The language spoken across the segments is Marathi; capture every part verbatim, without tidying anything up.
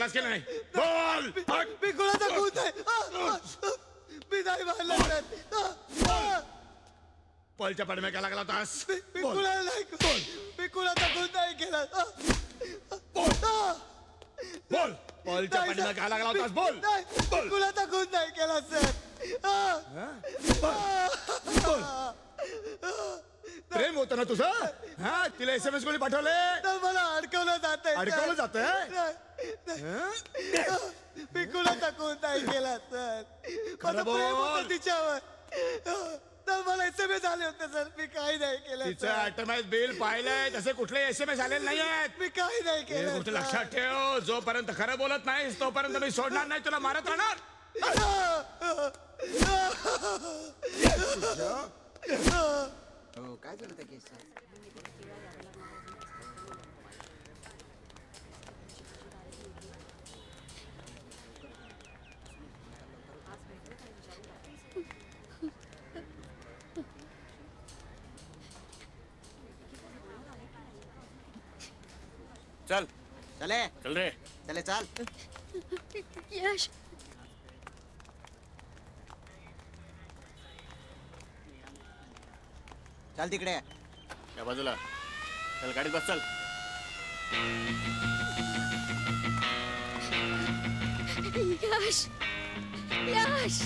क्लास केला नाही बोल मी कुणाचा कूत आहे मी नाही मारला सर पॉलच्या पडम्या का लागला होतास मी कुणाला नाही बोल मी कुणाचा कूत नाही केला बोल बोल पॉलच्या पडम्या का लागला होतास बोल बोल कुणाचा कूत नाही केला सर बोल प्रेम होता ना तुझं हां तिला एसएमएस कोणी पाठवले तर मला अडकवलं जातंय अडकवलं जातंय मी कुणाचा कूत नाही केला सर माझं प्रेम होतं तिच्यावर तर मला एसएमएस आले होते सर मी काही नाही केलं तिचं ऑटोमॅटिक बिल पाहिलंय तसे कुठले एसएमएस आलेले नाही आहेत मी काही नाही केलं गोष्ट लक्षात ठेव जोपर्यंत खरं बोलत नाहीस तोपर्यंत मी सोडणार नाही तुला मारत राहणार हो काय झालं त्या केसचं चल चले चल रे चले चल यश चल तिकडे या बाजूला चल गाडीत बस चल यश यश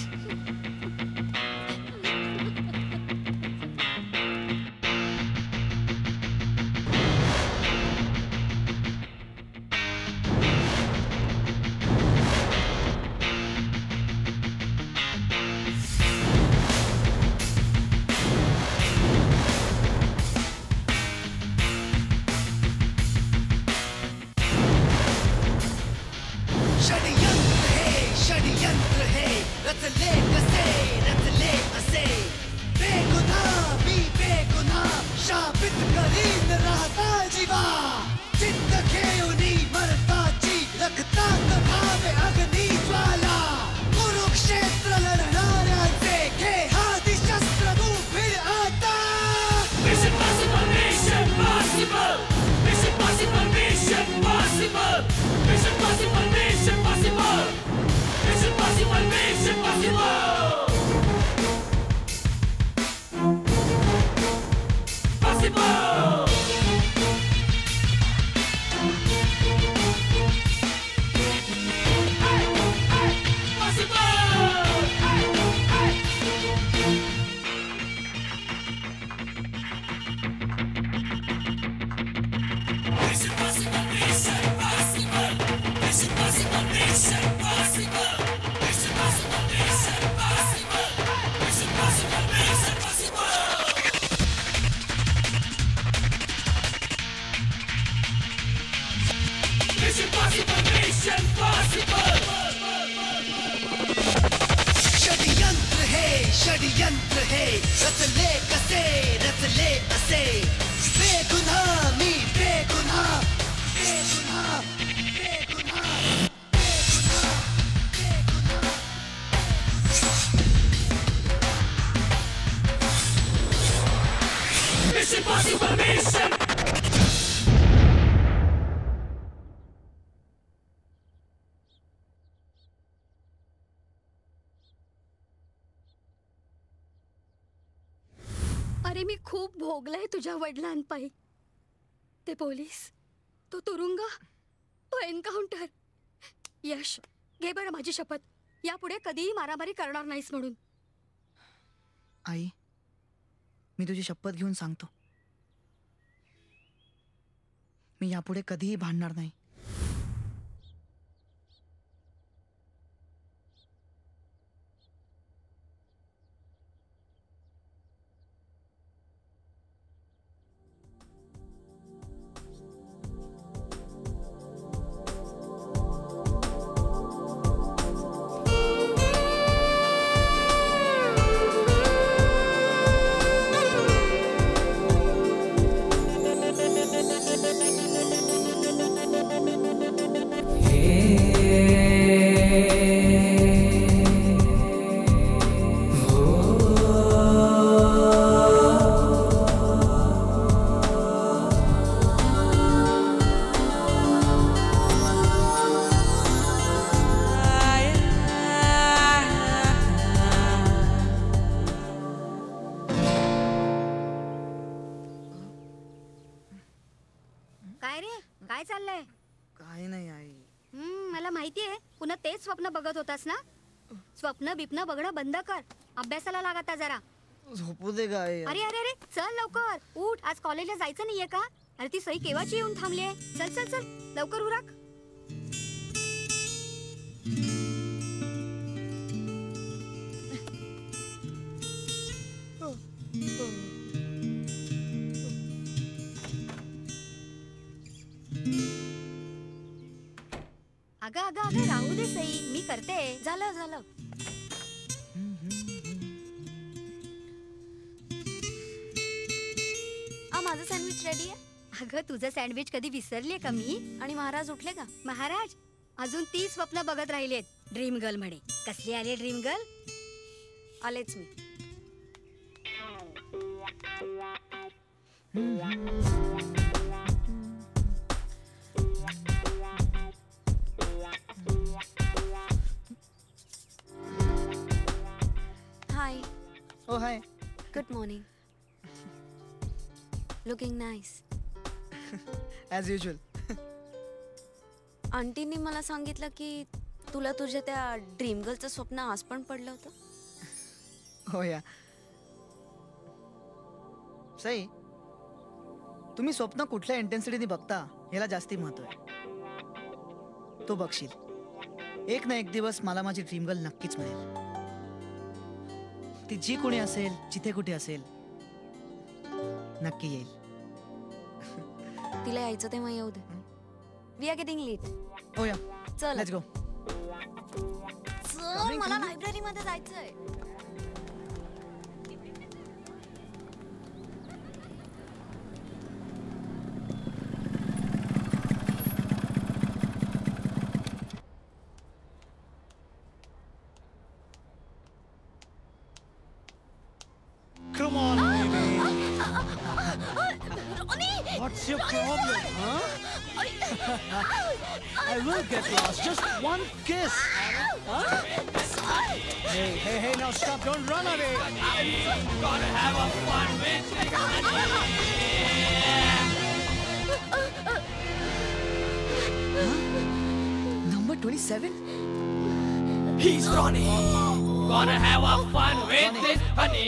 तुझ्या वडिलांपायी ते पोलीस तो तुरुंग तो एन्काउंटर यश घे बरं माझी शपथ यापुढे कधीही मारामारी करणार नाहीस म्हणून आई मी तुझी शपथ घेऊन सांगतो मी यापुढे कधीही भांडणार नाही माहितीये पुन्हा तेच स्वप्न बघत होतास ना. स्वप्न बिप्न बघणं बंद कर, अभ्यासाला लाग आता जरा. झोपू दे गाय. अरे अरे अरे चल लवकर उठ, आज कॉलेजला जायचं नाहीये का? अरे ती सई केव्हाची येऊन थांबली आहे. चल चल चल लवकर उरक. अगं अगं अगं राहू दे सई, मी करते. झालं झालं. आ माझं सँडविच रेडी आहे. अगं तुझं सँडविच कधी विसरली का मी? आणि महाराज उठले का? महाराज अजून ती स्वप्न बघत राहिलेत. ड्रीम गर्ल म्हणे. कसली आले ड्रीम गर्ल? आलेच मी. Hi. Oh hi. Good morning. Looking nice. As usual. आंटींनी मला सांगितलं की तुला तुझ्या त्या ड्रीम गर्लचं स्वप्न आज पण पडलं होतं. हो या सई, तुम्ही स्वप्न कुठल्या इंटेन्सिटीने बघता ह्याला जास्ती महत्व आहे. तो बघशील एक ना एक दिवस. मला माझी ड्रीम गर्ल नक्कीच मिळेल. ती जी कोणी असेल, जिथे कुठे असेल, नक्की येईल. तिला यायचं तेव्हा येऊ दे. We are getting late. Oh yeah. चल. Let's go. चल मला लायब्ररी मध्ये जायचंय. Come on, baby. Ronnie, what's your problem, huh? I will get lost. Just one kiss. Huh? Hey, hey, hey! Now stop! Don't run away. I'm gonna have a fun with you. Number twenty-seven. He's Ronnie. Gonna have a fun with this honey.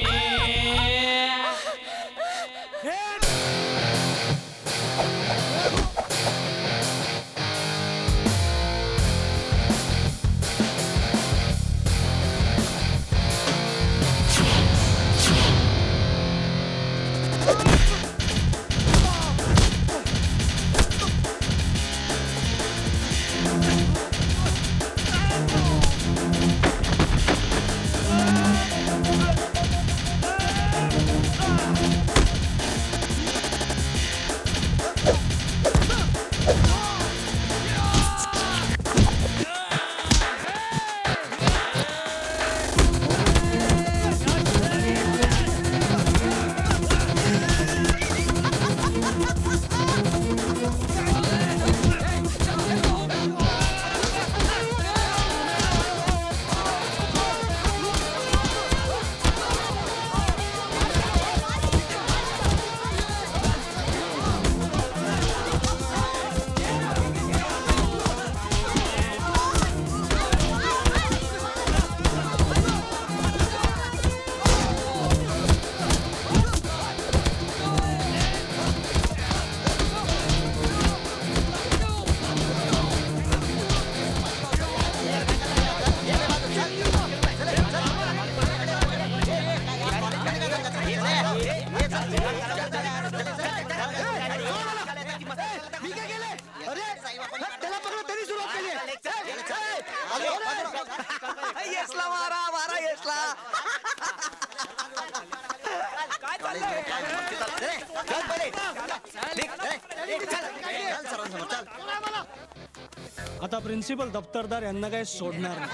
आता प्रिन्सिपल दफ्तरदार यांना काही सोडणार नाही.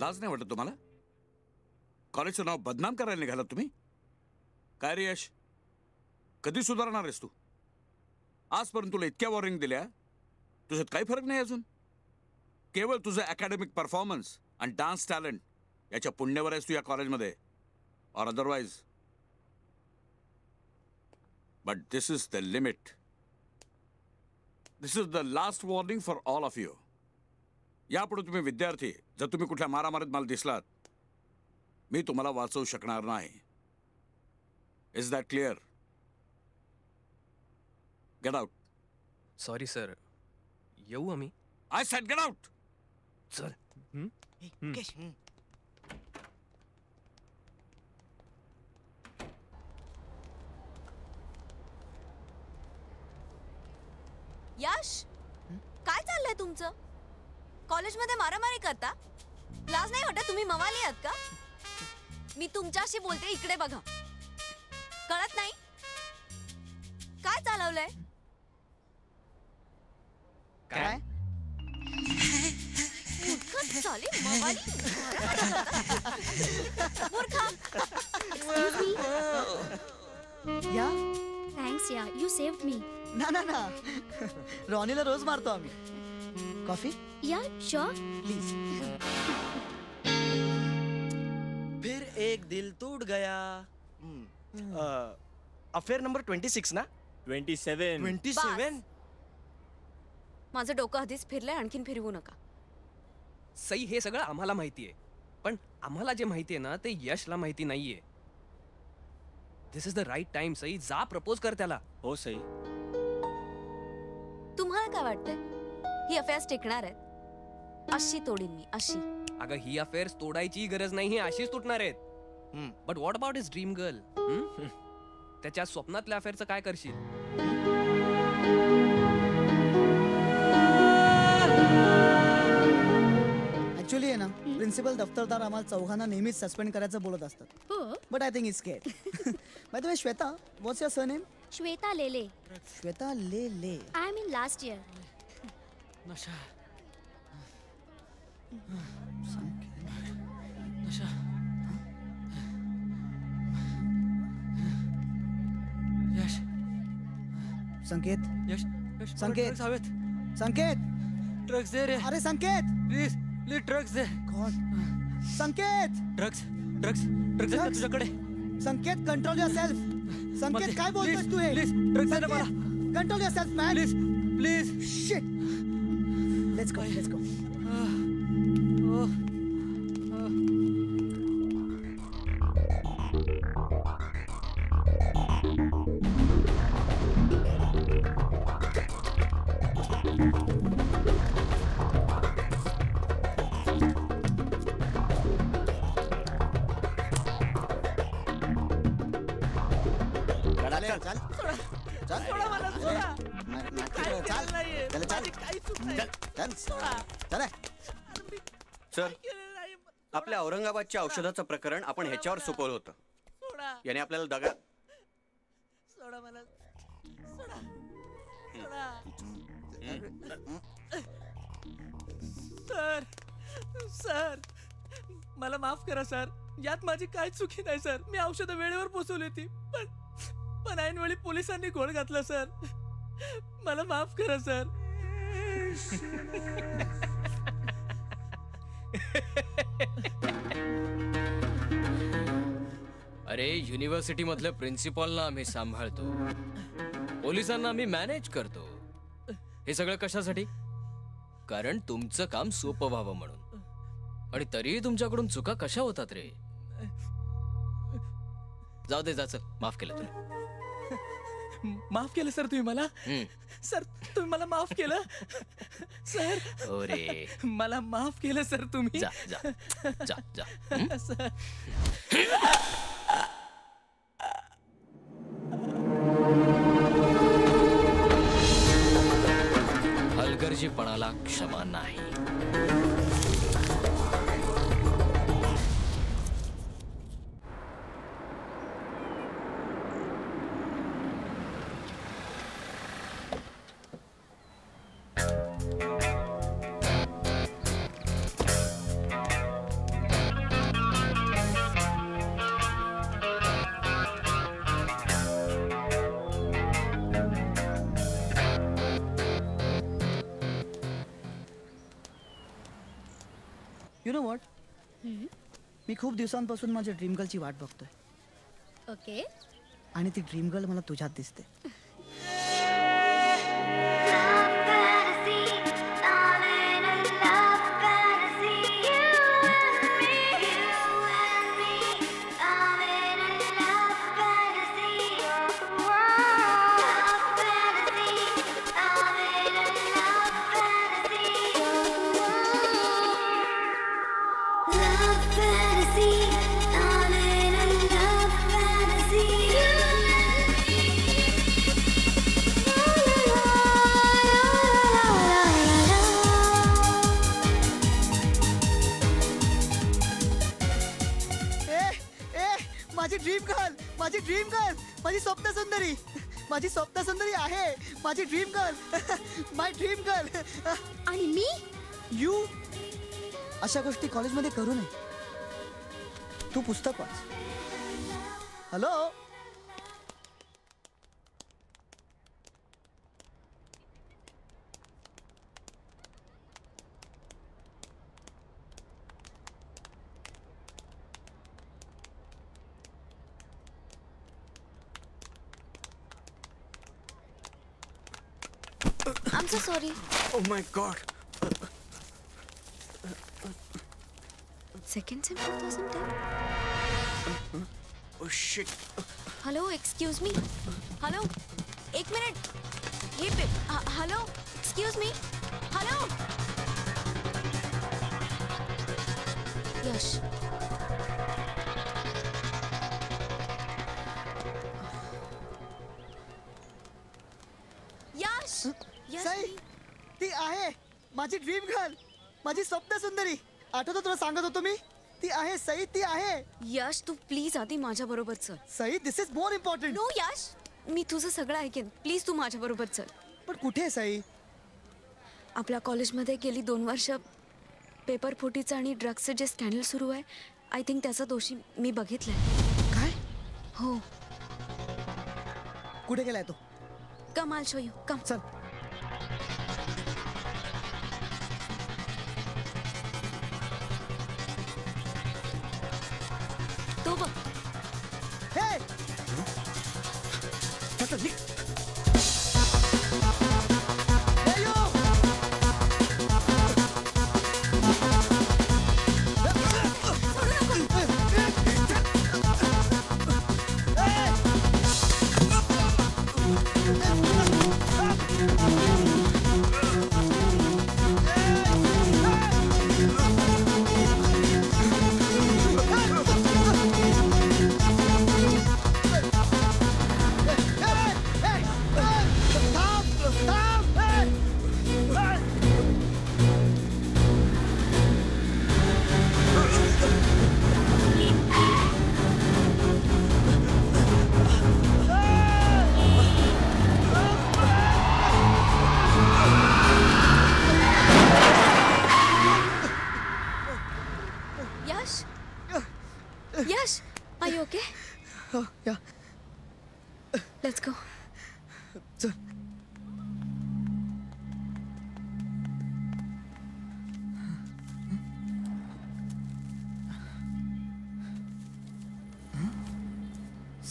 लाज नाही वाटत तुम्हाला? कॉलेजचं नाव बदनाम करायला निघाला तुम्ही. काय रे यश, कधी सुधारणार आहेस तू? आजपर्यंत तुला इतक्या वॉर्निंग दिल्या, तुझ्यात काही फरक नाही अजून. केवळ तुझं अकॅडमिक परफॉर्मन्स आणि डान्स टॅलेंट याच्या पुण्यावर आहेस तू या कॉलेजमध्ये. और otherwise But this is the limit. This is the last warning for all of you. यापुढे तुम्ही विद्यार्थी जर तुम्ही कुठल्या मारामारीत मला दिसलात मी तुम्हाला वाचवू शकणार नाही. Is that clear? Get out. Sorry sir. येऊ आम्ही? I said get out. चल. हम्म. मुकेश. यश काय चाललंय तुमचं? कॉलेज मध्ये मारामारी करता लाज नाही वाटत तुम्ही मवाली आहात का? मी तुमच्याशी बोलते इकडे बघा कळत नाही काय चालवलंय काय मूर्ख चाली मवाली मूर्ख या थँक्स या यू सेव्ड मी. ना ना ना रॉनीला रोज मारतो आम्ही. कॉफी या श्योर प्लीज. फिर एक दिल टूट गया. अफेयर नंबर ट्वेंटी सिक्स ना ट्वेंटी सेवन. ट्वेंटी सेवन माझं डोकं आधीच फिरलंय आणखीन फिरवू नका. सई हे सगळं आम्हाला माहिती आहे पण आम्हाला जे माहिती आहे ना ते यशला माहिती नाहीये. This is the right time Sai. जा प्रपोज कर त्याला. हो सई तुम्हाला काय वाटतंय ही अफेअर्स टिकणार आहेत? अशी तोडीन मी अशी. अगं ही अफेअर्स तोडायची गरज नाही अशीच तुटणार आहेत. But what about his dream girl? त्याच्या स्वप्नातल्या अफेअरचं काय करशील? ऍक्च्युली आहे ना प्रिन्सिपल दफ्तरदार आम्हाला चौघांना नेहमीच सस्पेंड करायचं बोलत असतात but I think it's care. By the way Shweta what's your surname? Shweta Lele. Shweta Lele. I am in last year. नशा नशा यश संकेत यश संकेत संकेत संकेत ड्रग्स दे रे. अरे संकेत प्लीज प्लीज ड्रग्स दे. God Sanket drugs drugs drugs दे तुझ्याकडे. Sanket control yourself. Sanket काय बोलतोस तू हे? प्लीज ड्रग्स दे मला. Control yourself man please please. Shit let's go let's go. Oh sir आपल्या औरंगाबादच्या औषधाचं प्रकरण आपण ह्याच्यावर सोपवलं होतं. याने आपल्याला दगा सोडा मला सोडा सर. सर मला माफ करा सर यात माझी काय चुकी नाही सर. मी औषधं वेळेवर पोहोचवली होती पण पण ऐनवेळी पोलिसांनी गोळ घातला सर. मला माफ करा सर. अरे युनिव्हर्सिटी मधल्या प्रिन्सिपॉलला आम्ही सांभाळतो पोलिसांना आम्ही मॅनेज करतो हे सगळं कशासाठी? कारण तुमचं काम सोपं व्हावं म्हणून. आणि तरीही तुमच्याकडून चुका कशा होतात रे? जाऊ दे जाच माफ केलं तुला. माफ केलं सर तुम्ही मला? सर तुम्ही मला माफ केलं सर. अरे मला माफ केलं सर तुम्ही. जा जा जा जा सर. हलगर्जीपणाला क्षमा नाही. You know what? मी खूप दिवसांपासून माझ्या ड्रीम गर्लची वाट बघतोय. ओके आणि ती ड्रीम गर्ल मला तुझ्यात दिसते. माझी स्वप्न सुंदरी आहे, माझी dream girl, my dream girl. आणि मी यू. अशा गोष्टी कॉलेजमध्ये करू नये. तू पुस्तक वाच. Hello I'm so sorry. Oh my God. Second sem twenty ten. Oh shit. Hello, excuse me. Hello. एक minute. Hey, babe. Uh, hello. Excuse me. Hello. Yash. Yash. सही, ती आहे माझी ड्रीम गर्ल, माझी स्वप्न सुंदरी. आठवतो तुला सांगत होतो मी, ती आहे सही, ती आहे. यश तू प्लीज आधी माझ्या बरोबर चल. Sai, this is more important. No Yash, मी तुझं सगळं ऐकेन, प्लीज तू माझ्या बरोबर चल. पण कुठे आहे सही? आपल्या कॉलेजमध्ये गेली दोन वर्ष पेपर फुटीचं आणि ड्रग्सचं जे स्कॅन्डल सुरू आहे, आय थिंक त्याचा दोषी मी बघितलाय. काय? हो. कुठे गेलाय तो? कम आल शो यू, कम. चल.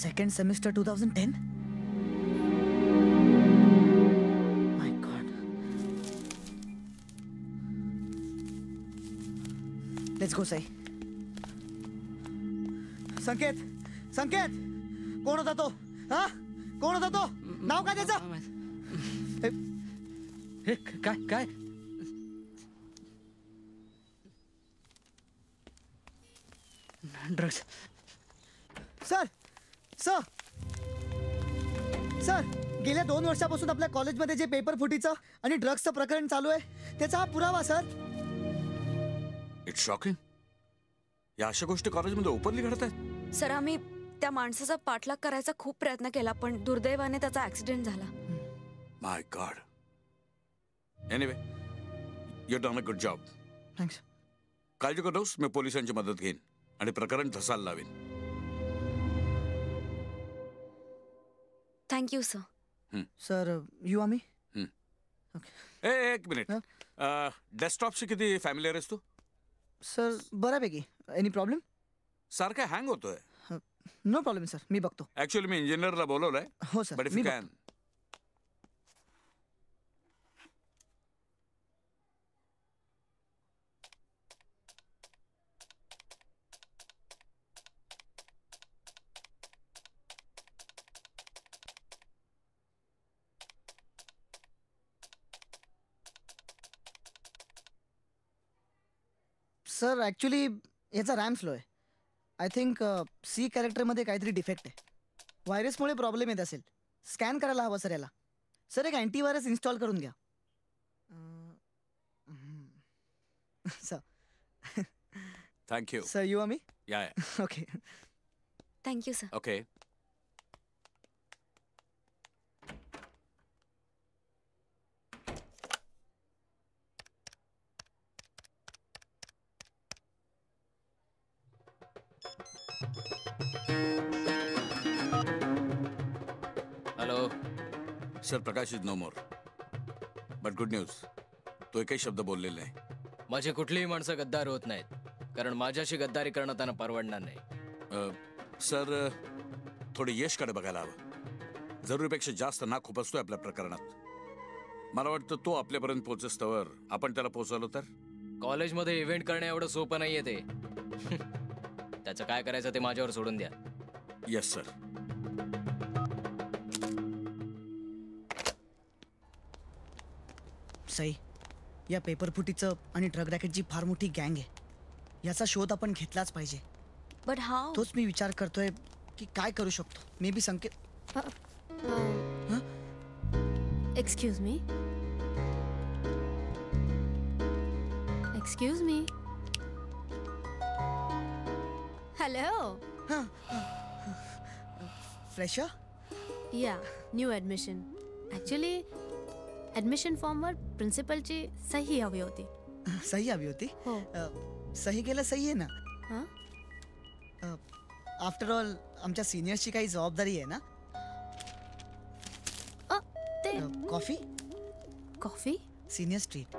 Second semester twenty ten. My God. Let's go, Sai. Sanket, Sanket. कौन होता तो? हाँ? कौन होता तो? नाम क्या जैसा? हे काय काय? Drugs. Sir. सर सर गेल्या दोन वर्षापासून आपल्या कॉलेजमध्ये जे पेपर फुटीचं आणि ड्रग्सचं प्रकरण चालू आहे त्याचा हा पुरावा सर. It's shocking. या अशा गोष्टी कॉलेजमध्ये ओपनली घडत आहेत. सर आम्ही त्या माणसाचा पाठलाग करायचा खूप प्रयत्न केला पण दुर्दैवाने त्याचा ऍक्सिडेंट झाला. My god. Anyway you done a good job. Thanks. काळजी करूस, मी पोलिसांची मदत घेईन आणि प्रकरण धसायला लावेन. Thank you, sir. Hmm. Sir, you are me? Hmm. Okay. Hey, one minute. Huh? Uh, desktop se kiti familiar hai tu? Sir, barabe ki. Any problem? Sir ka hang hota hai. No problem sir मी बघतो. ऍक्च्युअली मी इंजिनियरला बोलवलंय. हो सर. बट मी कॅन. सर ॲक्च्युली याचा रॅम स्लो आहे. आय थिंक सी कॅरेक्टरमध्ये काहीतरी डिफेक्ट आहे. व्हायरसमुळे प्रॉब्लेम येत असेल. स्कॅन करायला हवा सर याला. सर एक अँटीव्हायरस इन्स्टॉल करून घ्या sir. Thank you sir. You are me. Yeah yeah. Okay thank you sir. Okay sir. Prakash is no more but good news. तो एकही शब्द बोललेला नाही. माझी कुठलीही माणसं गद्दार होत नाहीत कारण माझ्याशी गद्दारी करणं त्यांना परवडणार नाही. सर थोडे यशकडे बघायला हवं. जरुरीपेक्षा जास्त नाक खुपसतोय आपल्या प्रकरणात. मला वाटतं तो आपल्यापर्यंत पोहोचस्तवर आपण त्याला पोहोचवलो तर. कॉलेजमध्ये इव्हेंट करणे एवढं सोपं नाहीये ते. त्याचं काय करायचं ते माझ्यावर सोडून द्या. Yes sir. सई, या पेपर फुटीचं आणि ड्रग रॅकेटची फार मोठी गँग आहे. याचा शोध आपण घेतलाच पाहिजे. But how? तोच मी विचार करतोय की काय करू शकतो. Maybe Sanket. Excuse me. Excuse me. Hello. Fresher? Yeah, new admission. Actually admission फॉर्मवर प्रिन्सिपलची सही हवी होती. सही हवी होती? हो. uh, सही केलं सही आहे ना. आफ्टर ऑल आमच्या सिनियर्सची काही जबाबदारी आहे ना. uh, ते coffee coffee senior street.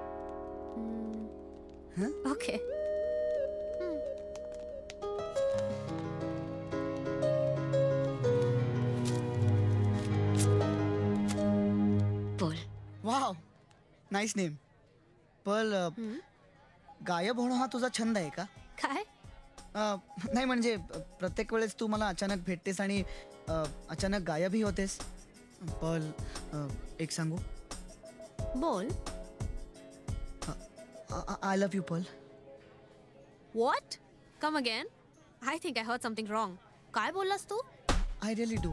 Okay nice name. Pearl गायब होणं हा तुझा छंद आहे का काय? नाही म्हणजे प्रत्येक वेळेस तू मला अचानक भेटतेस आणि अचानक गायबही होतेस. पर्ल एक सांगू? बोल. I love you Pearl. What? Come again. I think I heard something wrong. काय बोललास तू? I really do.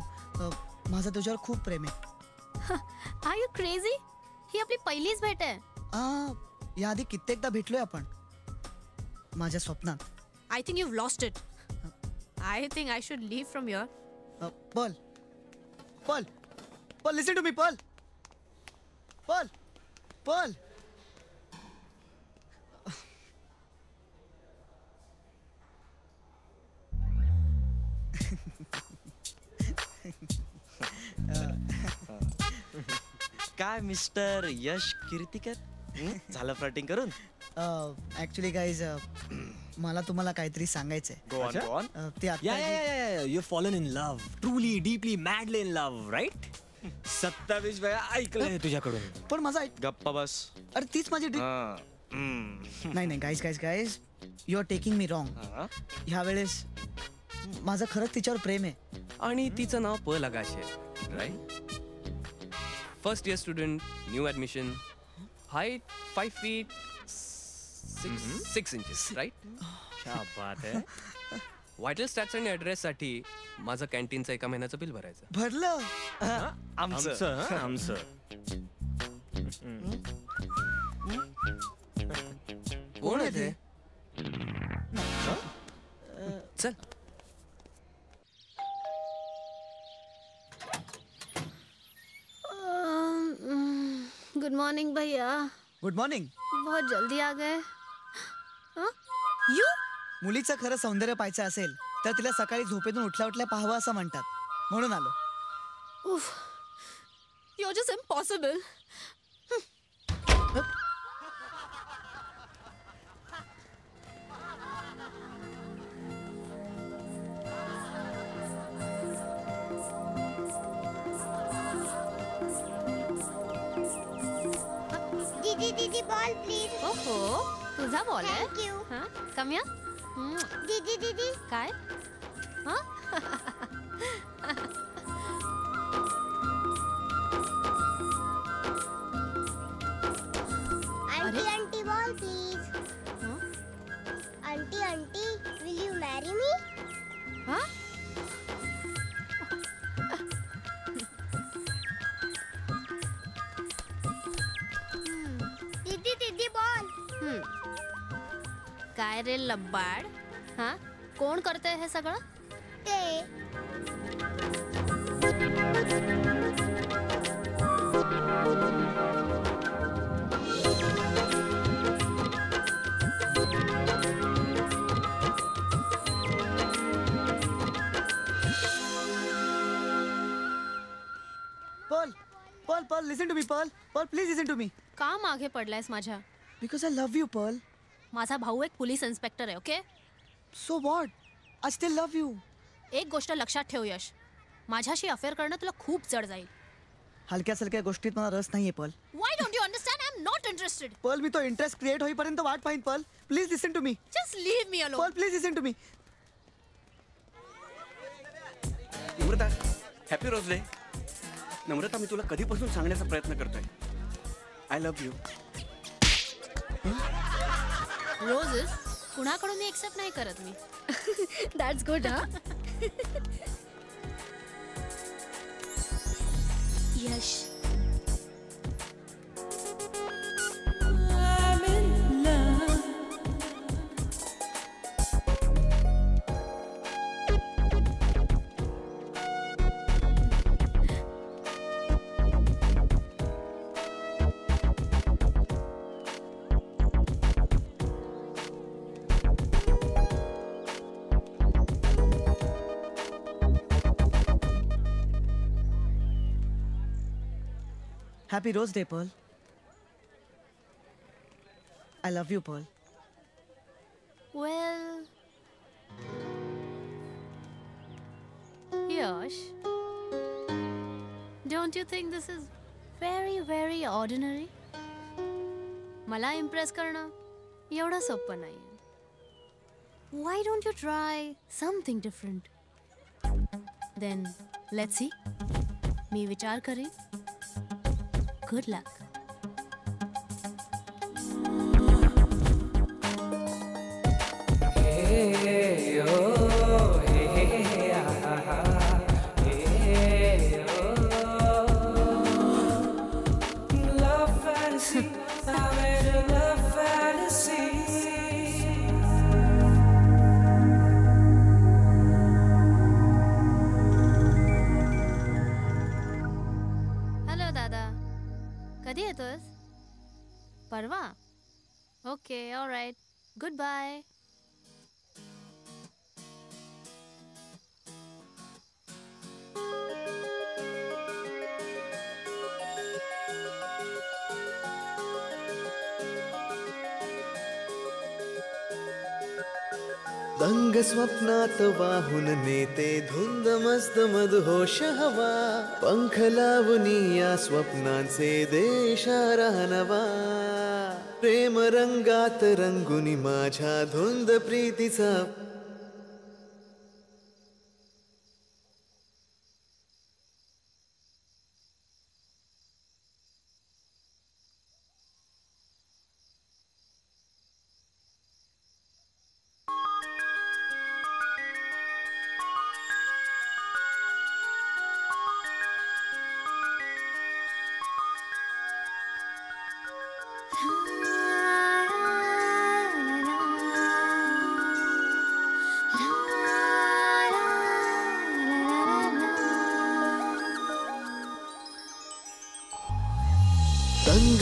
माझं तुझ्यावर खूप प्रेम आहे. R you crazy? ही आपली पहिलीच भेट आहे. याआधी कित्येकदा भेटलोय आपण माझ्या स्वप्नात. I think you lost it. I think I should leave from here. Pearl Pearl Pearl listen to me. Pearl Pearl Pearl काय मिस्टर यश कीर्तिकर झालं फ्लर्टिंग करून? ऍक्च्युली गाईज मला तुम्हाला काहीतरी सांगायचंय. You fallen in love truly deeply madly in love right? सत्तावीस वेळा ऐकलंय तुझ्याकडून. पण माझा गप्पा बस. अरे तीच माझी. नाही नाही guys guys guys you are taking me wrong. ह्या वेळेस माझं खरंच तिच्यावर प्रेम आहे. आणि तिचं नाव पर्ल आकाश आहे right? First year student, new admission. Height five feet six inches right? क्या बात आहे. व्हायटल स्टॅट्स आणि ॲड्रेससाठी माझं कॅन्टीनचं एका महिन्याचं बिल भरायचं. भरलं आमचं आमचं. कोण आहे ते? चल गुड मॉर्निंग भैया. Good morning. बहुत जल्दी आ गए. यू मुलीचं खरं सौंदर्य पाहायचं असेल तर तिला सकाळी झोपेतून उठल्या उठल्या पाहावं असं म्हणतात म्हणून आलो. उफ यू आर जस्ट इम्पॉसिबल. दीदी दीदी बॉल प्लीज. ओहो तुझा बॉल आहे. Thank you. हां कम या दीदी दीदी. काय हां aunty aunty ball please. Aunty aunty will you marry me. हां काय रे लब्बाड. हां कोण करते हे सगळं ते. Pearl Pearl Pearl listen to me. Pearl Pearl please listen to me. का मागे पडलायस माझ्या. Because I love you Pearl. माझा भाऊ एक पोलीस इन्स्पेक्टर आहे. Okay so what. I still love you. एक गोष्ट लक्षात ठेव यश, माझ्याशी अफेअर करणं तुला खूप जड जाईल. हलक्या सलक्या गोष्टीत मला रस नाहीये Pearl. Why don't you understand. I am not interested Pearl. मी तो इंटरेस्ट क्रिएट होईपर्यंत वाट पाहिन Pearl. Please listen to me. Just leave me alone Pearl. Please listen to me. Namrata happy rose day. Namrata मी तुला कधीपासून सांगण्याचा प्रयत्न करतोय आय लव्ह यू. रोजेस कुणाकडून मी एक्सेप्ट नाही करत मी. That's good. हा यश Happy Rose Day, Pearl. I love you, Pearl. Well, Yash, don't you think this is very, very ordinary? मला impress करना एवढं सोपं नाहीये. Why don't you try something different? Then let's see. मी विचार करेन. Good luck. Hey, hey, oh, hey, hey, hey, ah, ah, ah, hey, hey, oh. Love fantasy, I made a love fantasy. Hello, Dada. कधी येतोस. परवा. Okay all right goodbye. दंग स्वप्नात वाहून नेते धुंद मस्त मधुहोश हवा. पंख लावणी या स्वप्नांचे देशा राहणवा. प्रेम रंगात रंगुनी माझ्या धुंद प्रीतीचा.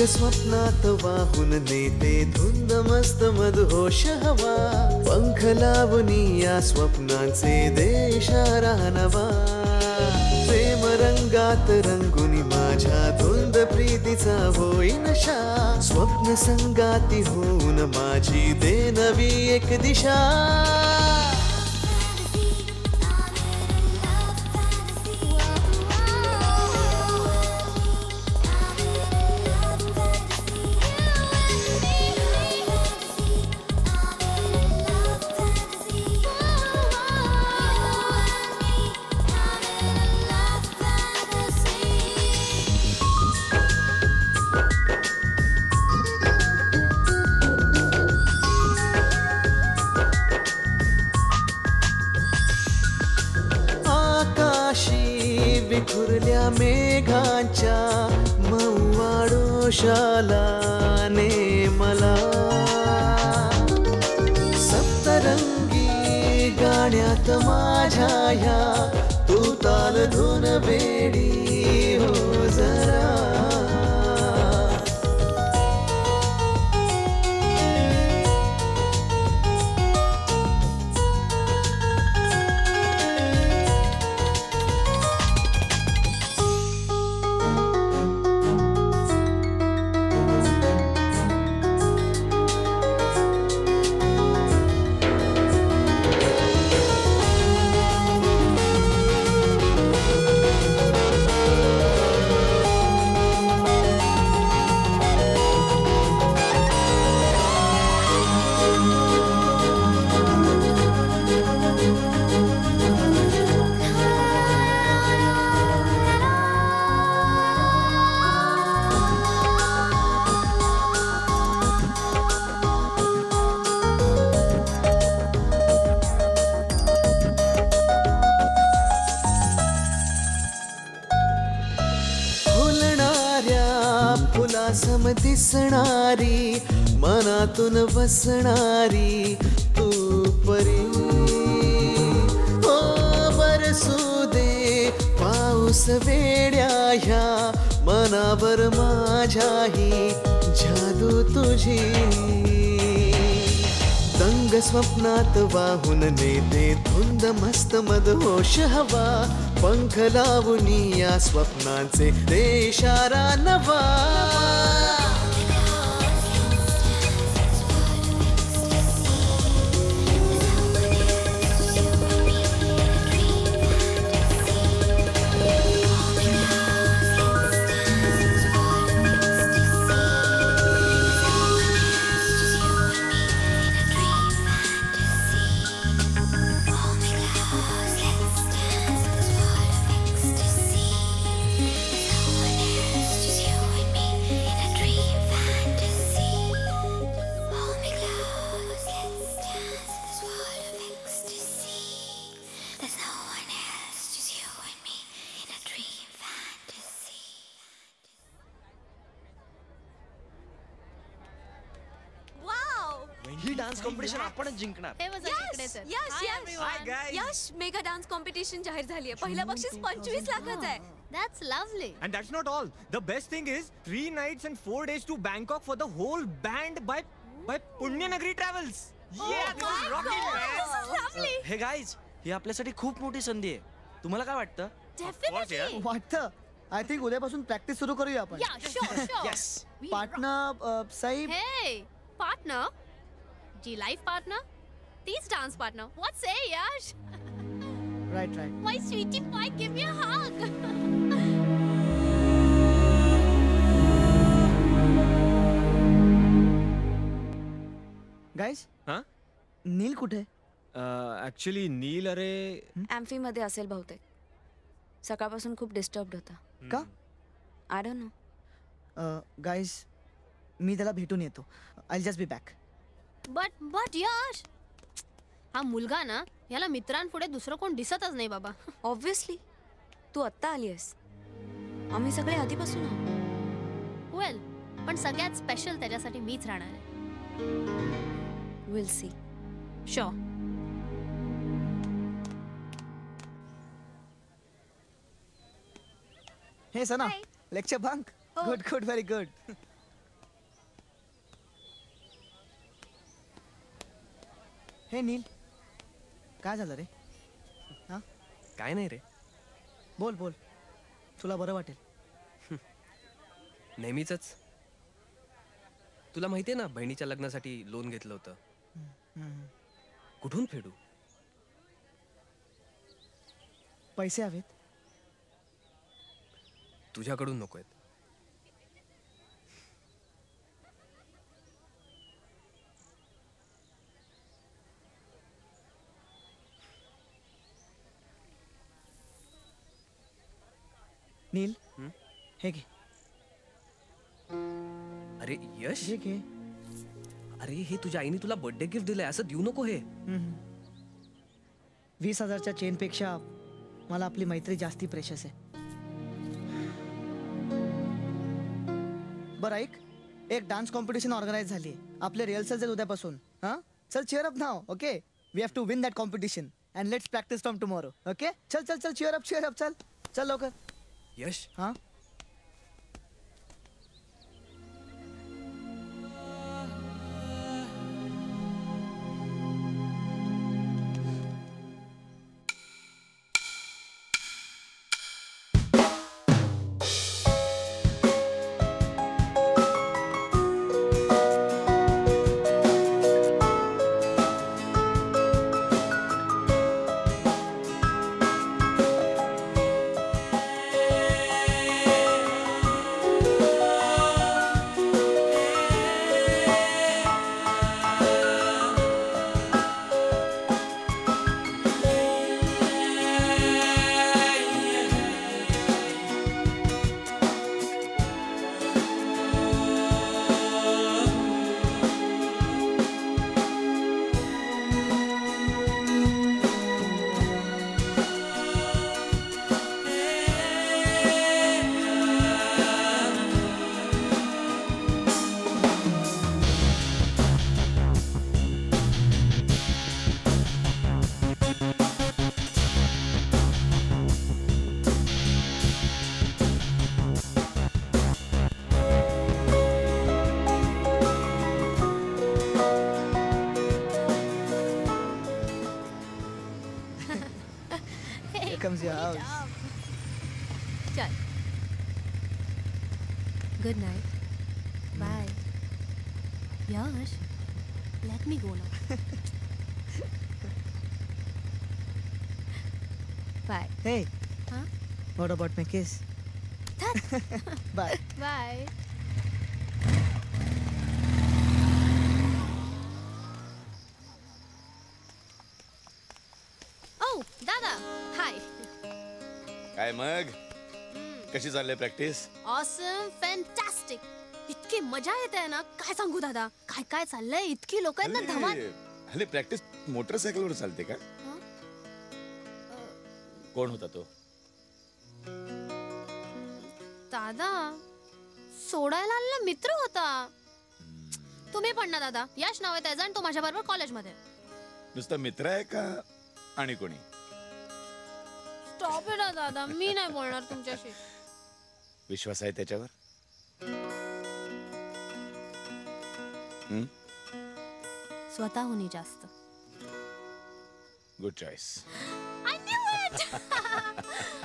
स्वप्नात वाहून नेते धुंद मस्त मधुहोश हवा. पंख लावणी या स्वप्नांचे देशा राहणवा. प्रेम रंगात रंगुनी माझ्या धुंद प्रीतीचा होई नशा. स्वप्न संगाती होऊन माझी दे नवी एक दिशा. मेघाच्या मौवाडोशालाने मला सप्तरंगी गाण्यात माझ्या ह्या तू ताल धुन बेडी हो जरा दिसणारी मनातून वसणारी तू परी ओ बरसू दे पाऊस वेड्या ह्या मनावर माझ्याही जादू तुझी दंग स्वप्नात वाहून नेते धुंद मस्त मदहोश हवा पंख लावून या स्वप्नांचे ते इशारा नवा जिंकणार Yash Yash Yash mega dance competition जाहीर झाली आहे पहिला बक्षीस पंचवीस लाखाचं आहे that's lovely and that's not all the best thing is three nights and four days to Bangkok for the whole band by by Punyanagari travels yeah this is rocking man this is lovely hey guys ही आपल्यासाठी खूप मोठी संधी आहे तुम्हाला काय वाटतं definitely वाटतं I think उद्यापासून प्रॅक्टिस सुरू करूया आपण yeah sure sure yes partner साहेब hey partner ji life partner Please dance partner. What say, Yash? Right, right. My sweetie pie, give me a hug. Guys? Huh? Neel कुठे? Uh, actually, Neel अरे Amphi मध्ये असेल बहुतेक. सकाळपासून खूप disturbed होता. का? I don't know. Uh, guys, मी त्याला भेटून येतो. I'll just be back. But but Yash. हा मुलगा ना याला मित्रांपुढे दुसरं कोण दिसतच नाही बाबा ऑब्व्हियसली तू आत्ता आलीस आम्ही सगळे आधीपासून वेल पण सगळ्यात स्पेशल त्याच्यासाठी मीच राहणार आहे will see show hey Sana lecture bunk good good very good hey Neel काय झालं रे हां काय नाही रे बोल बोल तुला बरं वाटेल नेहमीचच तुला माहिती आहे ना बहिणीच्या लग्नासाठी लोन घेतलं होतं कुठून फेडू पैसे हवेत तुझ्याकडून नको आहेत नील हे घे अरे यश हे घे अरे हे तुझ्या आईने तुला बर्थडे गिफ्ट दिलंय असं देऊ नको हे वीस हजारच्या चेन पेक्षा मला आपली मैत्री जास्ती प्रेशस आहे बर ऐक एक डान्स कॉम्पिटिशन ऑर्गनाइज झाली आपले रिहर्सल जर उद्यापासून हां चल cheer up now okay we have to win that competition and let's practice from tomorrow okay चल चल चल चीयर अप चीयर अप चल चल लवकर यश हां Good night. Bye. Yash, let me go now. Bye. Hey. Huh? What about my kiss? Bye. Bye. Oh, Dada. Hi. Hi, Mag. कशी चालली प्रॅक्टिस ऑसम फॅन्टास्टिक इतकी मजा येते ना काय सांगू दादा काय काय चाललंय इतकी लोक आहेत ना धमाल हल्ली प्रॅक्टिस मोटरसायकलवर चालते का कोण होता तो दादा सोडायला आलेला मित्र होता तुम्ही पण ना दादा यश नाव आहे त्याचं आणि तो माझ्या बरोबर कॉलेजमध्ये नुसता मित्र आहे का आणि कोणी स्टॉप इट दादा मी नाही बोलणार तुमच्याशी विश्वास आहे त्याच्यावर स्वतःहून जास्त good choice I knew it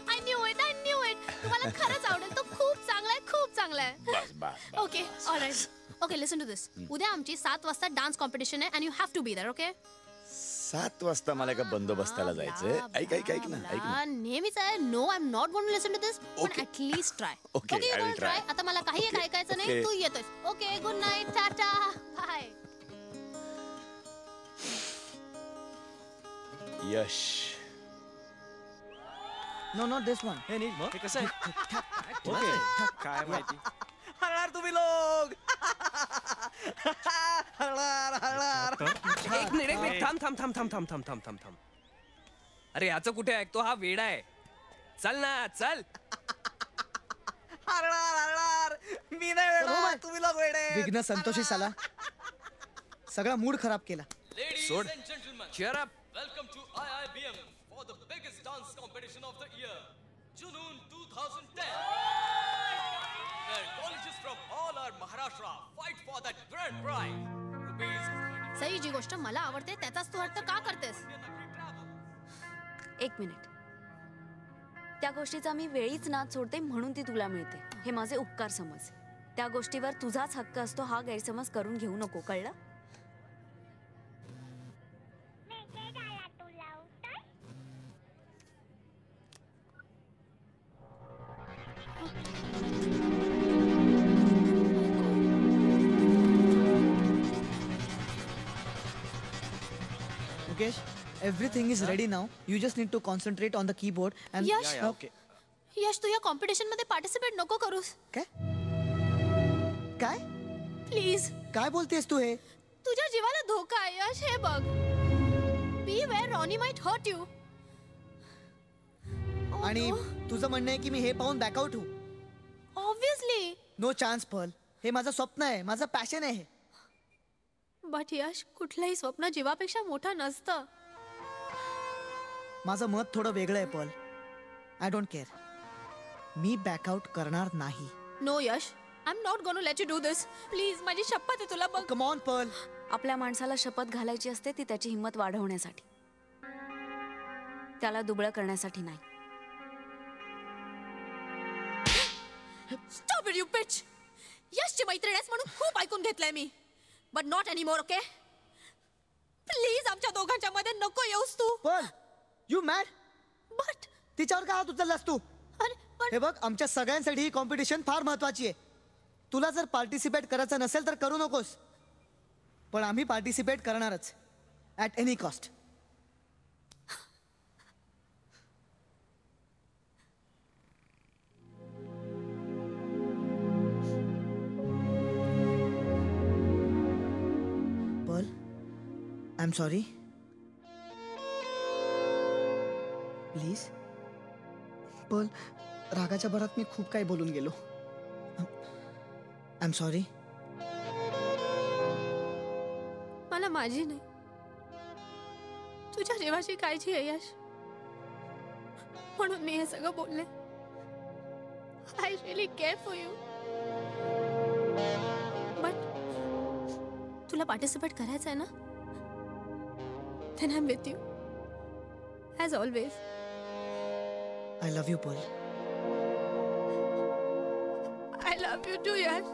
I knew it I knew it तुम्हाला खरंच आवडेल तो खूप चांगला आहे खूप चांगला आहे okay alright okay listen to this उद्या आमची सात वाजता डान्स कॉम्पिटिशन आहे and you have to be there okay सात वाजता मला एका बंदोबस्ताला जायचं ऐक ऐक ऐक ना ऐक ना नेहमीच आहे no I am not going to listen to this but at least try okay you don't try आता मला काही एक ऐकायचं नाही तू येतोस okay good night tata bye Yash no not this one hey Neel मग हे कसं आहे ओके काय माहिती हळणार तुम्ही लोग हळणार हळणार एक मिनिट एक मिनिट थांब थांब थांब थांब थांब थांब थांब थांब थांब अरे याचं कुठे ऐकतो हा वेडा आहे चल ना चल हळणार हळणार मी नाही वेडा तुम्ही लोग वेडे विघ्न संतोषी साला सगळा मूड खराब केला सोड cheer up welcome to IIBM for the biggest dance competition of the year Junoon twenty ten colleges from all our Maharashtra fight for that grand prize. सही जी गोष्ट मला आवडते त्याचाच तू अर्थ का करतेस? एक मिनिट. त्या गोष्टीचा मी वेळीच नाद सोडते म्हणून ती तुला मिळते. हे माझे उपकार समज. त्या गोष्टीवर तुझाच हक्क असतो हा गैरसमज करून घेऊ नको कळलं? Mukesh, everything is ready now. You just need to concentrate on the keyboard and. Yash, yeah, yeah, okay. Yash, तू या competition मध्ये participate नको करूस. काय? काय? Please. काय बोलतेस तू हे? तुझ्या जीवाला धोका आहे यश हे बघ. Beware, Ronnie might hurt you. आणि तुझं म्हणणं आहे की मी हे पाहून back out होऊ? Obviously. No chance, Pearl. हे माझं स्वप्न आहे, माझं पॅशन आहे. बट यश, कुठलंही स्वप्न जीवापेक्षा मोठं नसतं. माझं मत थोडं वेगळं आहे पर्ल. I don't care. मी बॅकआउट करणार नाही. No Yash, I am not gonna let you do this. Please, माझी शपथ आहे तुला. बघ, कम ऑन पर्ल. आपल्या माणसाला शपथ घालायची असते ती त्याची हिंमत वाढवण्यासाठी, त्याला दुबळं करण्यासाठी नाही. Stop it, you bitch! यशची मैत्रीण आहेस म्हणून खूप ऐकून घेतलंय मी, but not any more. Okay, please आमच्या दोघांच्या मध्ये नको येऊस तू. पण यू मॅड? बट तिच्यावर का हात उचललास तू? हे बघ, आमच्या सगळ्यांसाठी ही कॉम्पिटिशन फार महत्वाची आहे. तुला जर पार्टिसिपेट करायचं नसेल तर करू नकोस, पण आम्ही पार्टिसिपेट करणारच, at any cost. I'm sorry. Please. Pearl, रागाच्या भरात मी खूप काही बोलून गेलो. I'm sorry. मला माझी नाही, तुझ्या जीवाची काळजी आहे यश, म्हणून मी हे सगळं बोलले. I really care for you. But तुला पार्टिसिपेट करायचं आहे ना? And I'm with you, as always. I love you, Pearl. I love you too, Yash.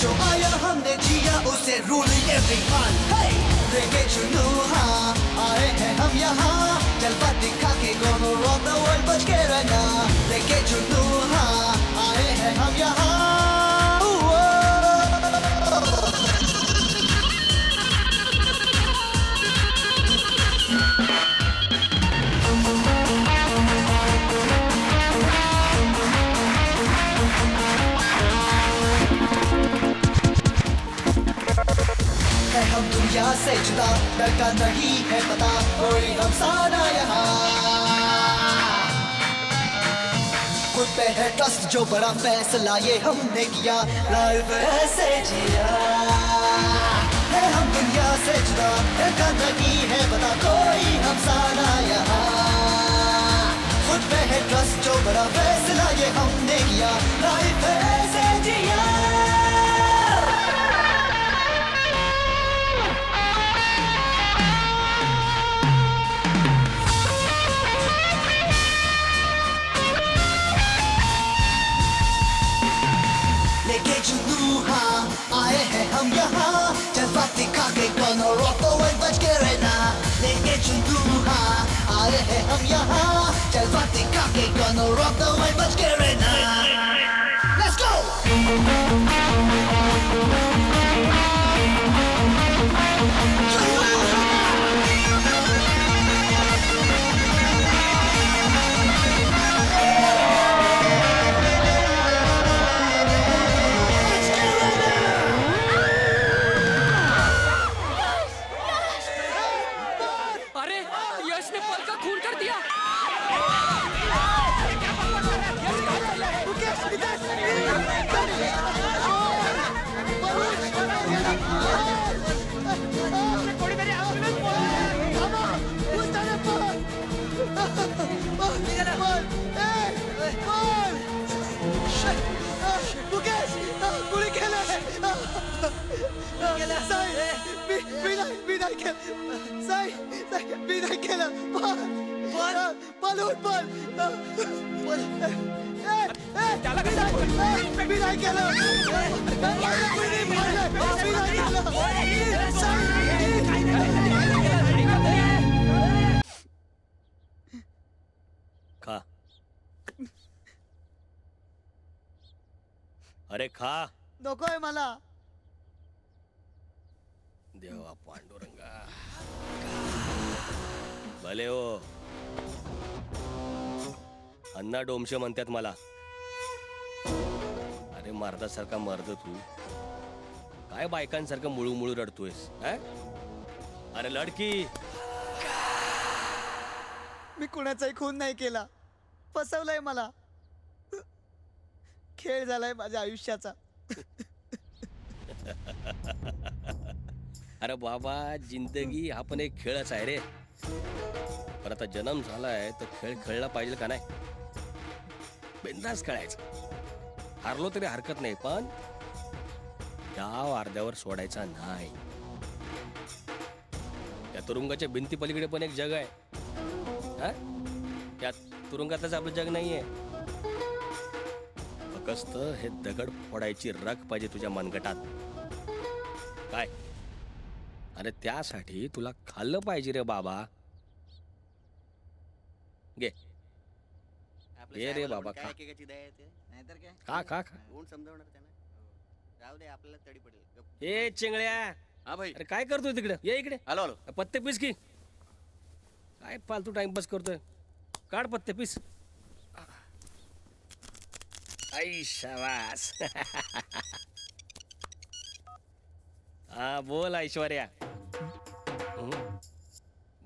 जो आया हमने जिया उसे रूल एवरीवन. Hey, रेगे जुनून हाँ आए हैं हम यहाँ, जलवा दिखा के गोनो rock the world बच के रहना. रेगे जुनून हाँ आए हैं हम यहाँ. यहाँ से जुदा डर का नहीं है पता, कोई अफसाना यहाँ. खुद पे है ट्रस्ट, जो बड़ा फैसला ये हमने किया, लाइफ ऐसे जिया है हम. दुनिया से जुदा डर का नहीं है पता, कोई अफसाना यहाँ. खुद पे है ट्रस्ट, जो बड़ा फैसला ये हमने किया, लाइफ ऐसे जिया. आए हैं हम यहाँ, जलवा दिखा के गोनो rock the world बच के रहना. लेके जुनूहा आए हैं हम यहाँ, जलवा दिखा के गोनो rock the world बच के रहना. Let's go. Mukesh, Nitin, Ronnie, केलं साई, विनय विनय केलं साई, विनय केलं पाल पाल पाल पाल पाल त्याला काय विनय केलं विनय केलं साई खा अरे खा नकोय मला देवा पांडुरंगा भले हो अन्ना डोमशे म्हणतात मला अरे मर्दासारखा मर्द तू काय बायकांसारखं मुळू मुळू रडतोयस अरे लडकी मी कोणाचाही खून नाही केला फसवलंय मला खेळ झालाय माझ्या आयुष्याचा अरे बाबा जिंदगी हा पण एक खेळच आहे रे पर आता जन्म झालाय तर खेळ खेळला पाहिजे का नाही बिंदास खेळायचं हारलो तरी हरकत नाही पण डाव अर्ध्यावर सोडायचा नाही त्या तुरुंगाच्या भिंती पलीकडे पण एक जग आहे त्या तुरुंगातच आपलं जग नाहीये फक्त हे दगड फोडायची रग पाहिजे तुझ्या मनगटात काय अरे त्यासाठी तुला खाल्लं पाहिजे रे बाबा घे हे रे बाबा खा खा खा हे चिंगळ्या अरे काय करतोय तिकडे ये इकडे हॅलो हॅलो पत्ते पीस की काय फालतू टाइमपास करतोय काढ पत्ते पीस आई शाबास हाँ बोल ऐश्वर्या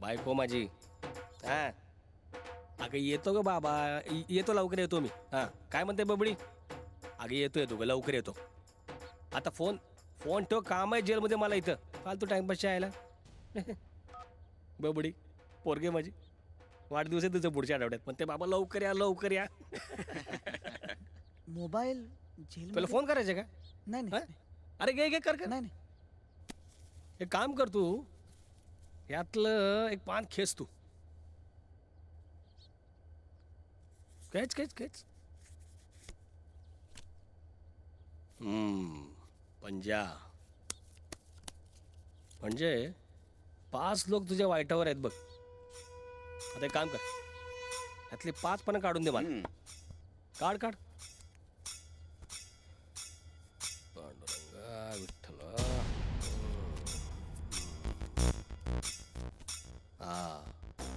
बायको माझी हाँ अगं येतो ग बाबा येतो लवकर येतो मी हाँ काय म्हणते बबडी अगं येतो येतो ग लवकर येतो आता फोन फोन ठेव काम आहे जेलमध्ये मला इथं फालतू टाइमपास यायला बबडी पोरगे माझी वाढदिवस आहे तुझं पुढच्या आठवड्यात पण ते बाबा लवकर या लवकर या मोबाईल जेल फोन करायचे का नाही नाही अरे गे गे कर कर नाही एक काम कर तू यातलं एक पान खेच तू खेच खेच खेच हम्म पंजा म्हणजे पाच लोक तुझ्या वाईटावर आहेत बघ आता एक काम कर यातले पाच पण काढून दे मला काढ काढ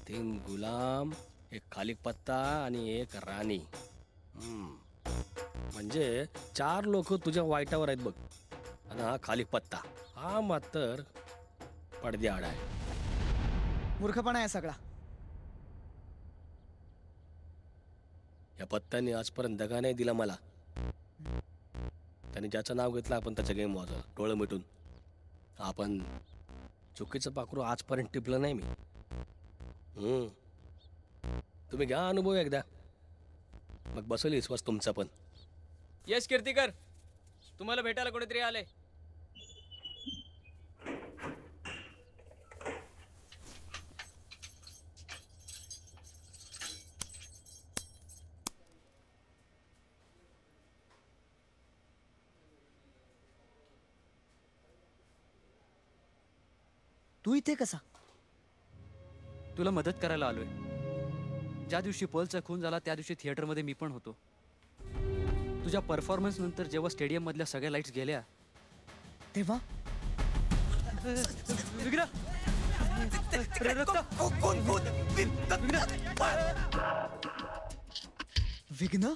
तीन गुलाम एक खाली पत्ता आणि एक राणी म्हणजे चार लोक तुझ्या वाईटावर आहेत बघ आणि हा खाली पत्ता हा मात्र पडद्याआड आहे मूर्खपणा आहे सगळा या पत्त्याने आजपर्यंत दगा नाही दिला मला त्याने ज्याचं नाव घेतलं आपण त्याचा गेम वाजवला डोळे मिटून आपण चुकीचं पाखरू आजपर्यंत टिपलं नाही मी तुम्ही घ्या अनुभव एकदा मग बसवली विश्वास तुमचा पण यश कीर्तीकर तुम्हाला भेटायला कोणीतरी आले तू इथे कसा तुला मदत करायला आलोय ज्या दिवशी पर्लचा खून झाला त्या दिवशी थिएटरमध्ये मी पण होतो तुझ्या परफॉर्मन्स नंतर जेव्हा स्टेडियम मधल्या सगळ्या लाईट्स गेल्या तेव्हा विघ्न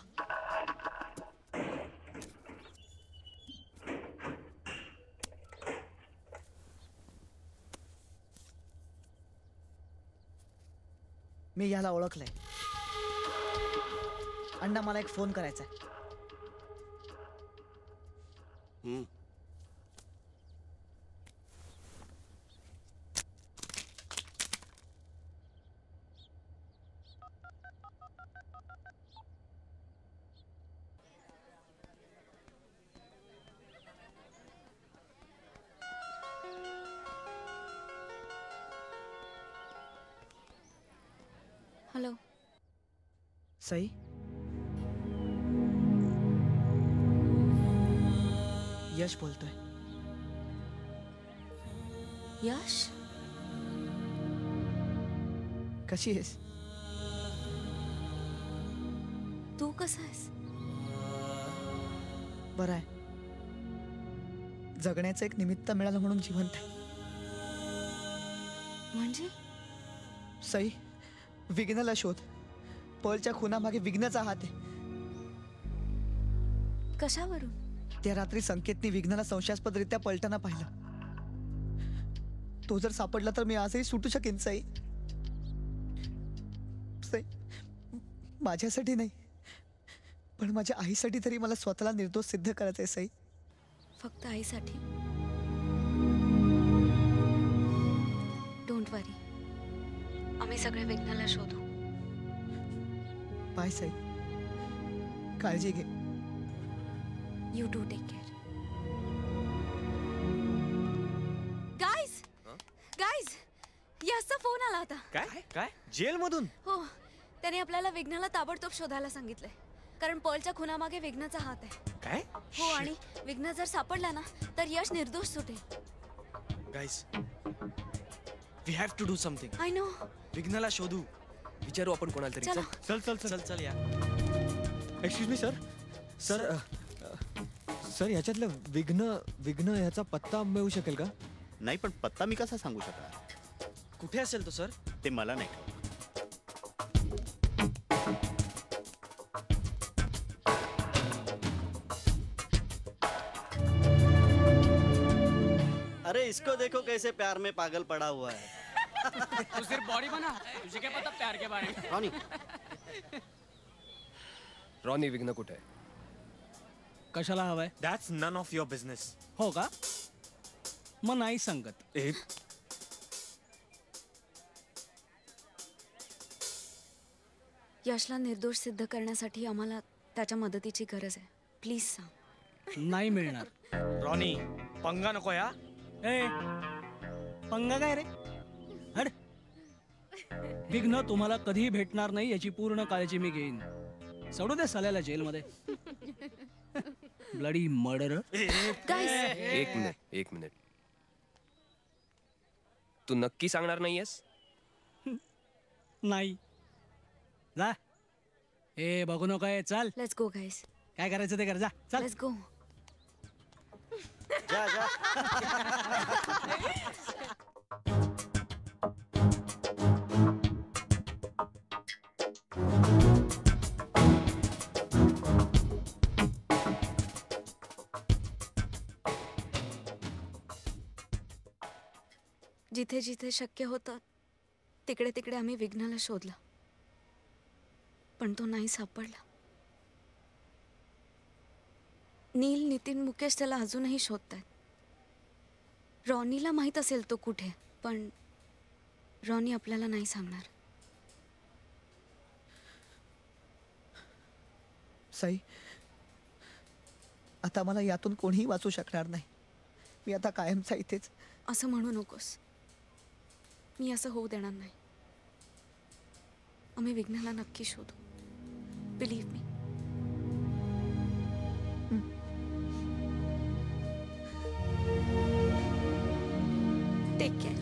मी याला ओळखलंय अण्णा मला एक फोन करायचा आहे सही? यश बोलता है। यश, कशी आहेस? तू कसा आहेस? बरा आहे। जगण्याचं एक निमित्त मिळालं म्हणून जिवंत आहे। म्हणजे? सई, विघ्नला शोध। पर्लच्या खुनामागे विघ्नचा हात आहे। कशावरून? त्या रात्री संकेतने विघ्नाला संशयास्पदरित्या पलटना पाहिला। तो जर सापडला तर मी आजही सुटू शकेन। साई साई माझ्यासाठी नाही पण माझ्या आईसाठी तरी मला स्वतःला निर्दोष सिद्ध करायचं आहे। साई फक्त आईसाठी। डोंट वरी, आम्ही सगळे विघ्नाला शोधू। बाय साई, काळजी घे। You do take care. Guys, huh? guys, याचा फोन आला होता। काय काय? जेल मधून? हो, त्याने आपल्याला विघ्नाला ताबडतोब शोधायला सांगितलंय कारण पर्लच्या खुनामागे विघ्नाचा हात आहे। काय? हो, आणि विघ्न जर सापडला ना तर यश निर्दोष सुटेल। Guys, we have to do something. I know. विघ्नाला शोधू, विचारू आपण कोणाला तरी। चल चल चल चल चल या। Excuse me sir, sir. Sir याच्यातला विघ्न विघ्न याचा पत्ता मिळू शकेल का? नाही, पण पत्ता मी कसा सांगू शकणार? कुठे असेल तो सर? ते मला नाही। अरे इसको देखो कैसे प्यार में पागल पड़ा हुआ है। तू सिर्फ बॉडी बना, तुझे क्या पता प्यार के बारे में। रॉनी रॉनी विघ्न कुठे आहे? कशाला हवाय? That's none of your business. हो का? मग नाही सांगत। यशला निर्दोष सिद्ध करण्यासाठी आम्हाला त्याच्या मदतीची गरज आहे। प्लीज सांग। नाही मिळणार। रॉनी पंगा नको या। ए पंगा काय रे? हड विघ्न तुम्हाला कधीही भेटणार नाही याची पूर्ण काळजी मी घेईन। सोडू दे साल्याला जेलमध्ये। Bloody murderer. एक मिनिट एक मिनिट, तू नक्की सांगणार नाहीयेस? नाही। जा, ए बघू नको आहे। चल लेट्स गो गाइस। काय करायचं ते कर। जा चल लेट्स गो। जा जा। जिथे जिथे शक्य होतं तिकडे तिकडे आम्ही विघ्नाला शोधला पण तो नाही सापडला। नील, नितीन, मुकेश त्याला अजूनही शोधतात। रॉनीला माहीत असेल तो कुठे, पण रॉनी आपल्याला नाही सांगणार। साई आता मला यातून कोणीही वाचू शकणार नाही। मी आता कायमचा इथेच। असं म्हणू नकोस, मी असं होऊ देणार नाही। आम्ही विघ्नाला नक्की शोधू, बिलीव्ह मी। Take care.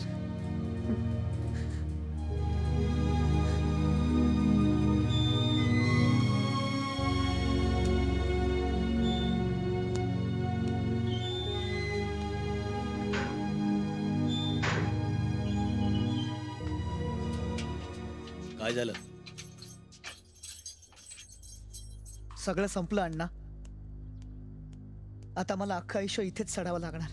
सगळं संपलं अण्णा। आता मला अख्खं आयुष्य इथेच सडावं लागणार।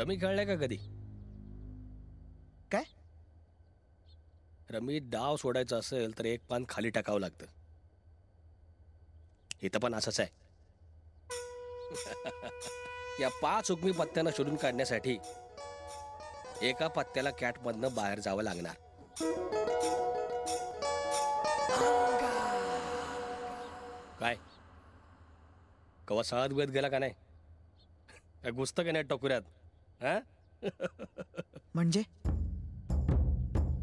रमी खेळलाय का कधी? काय रमी? डाव सोडायचा असेल तर एक पान खाली टाकावं लागतं। इथं पण असंच आहे। या पाच उकमी पत्त्यांना शोधून काढण्यासाठी एका पत्त्याला कॅट मधनं बाहेर जावं लागणार। काय कवा सात वेत गेला का नाही? घुसत का नाही टोकुऱ्यात? म्हणजे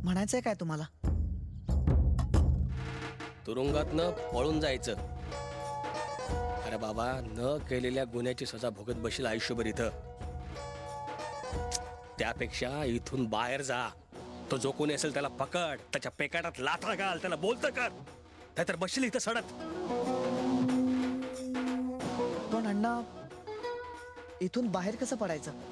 म्हणायचंय काय तुम्हाला? तुरुंगातनं पळून जायचं. अरे बाबा, न केलेल्या गुन्ह्याची सजा भोगत बसेल आयुष्यभर इथं. त्यापेक्षा इथून बाहेर जा. तो जो कोणी असेल त्याला पकड, त्याच्या पेकाटात लाथा घाल, त्याला बोलतं कर, नाहीतर बसेल इथं सडत. पण अण्णा, इथून बाहेर कसं पडायचं?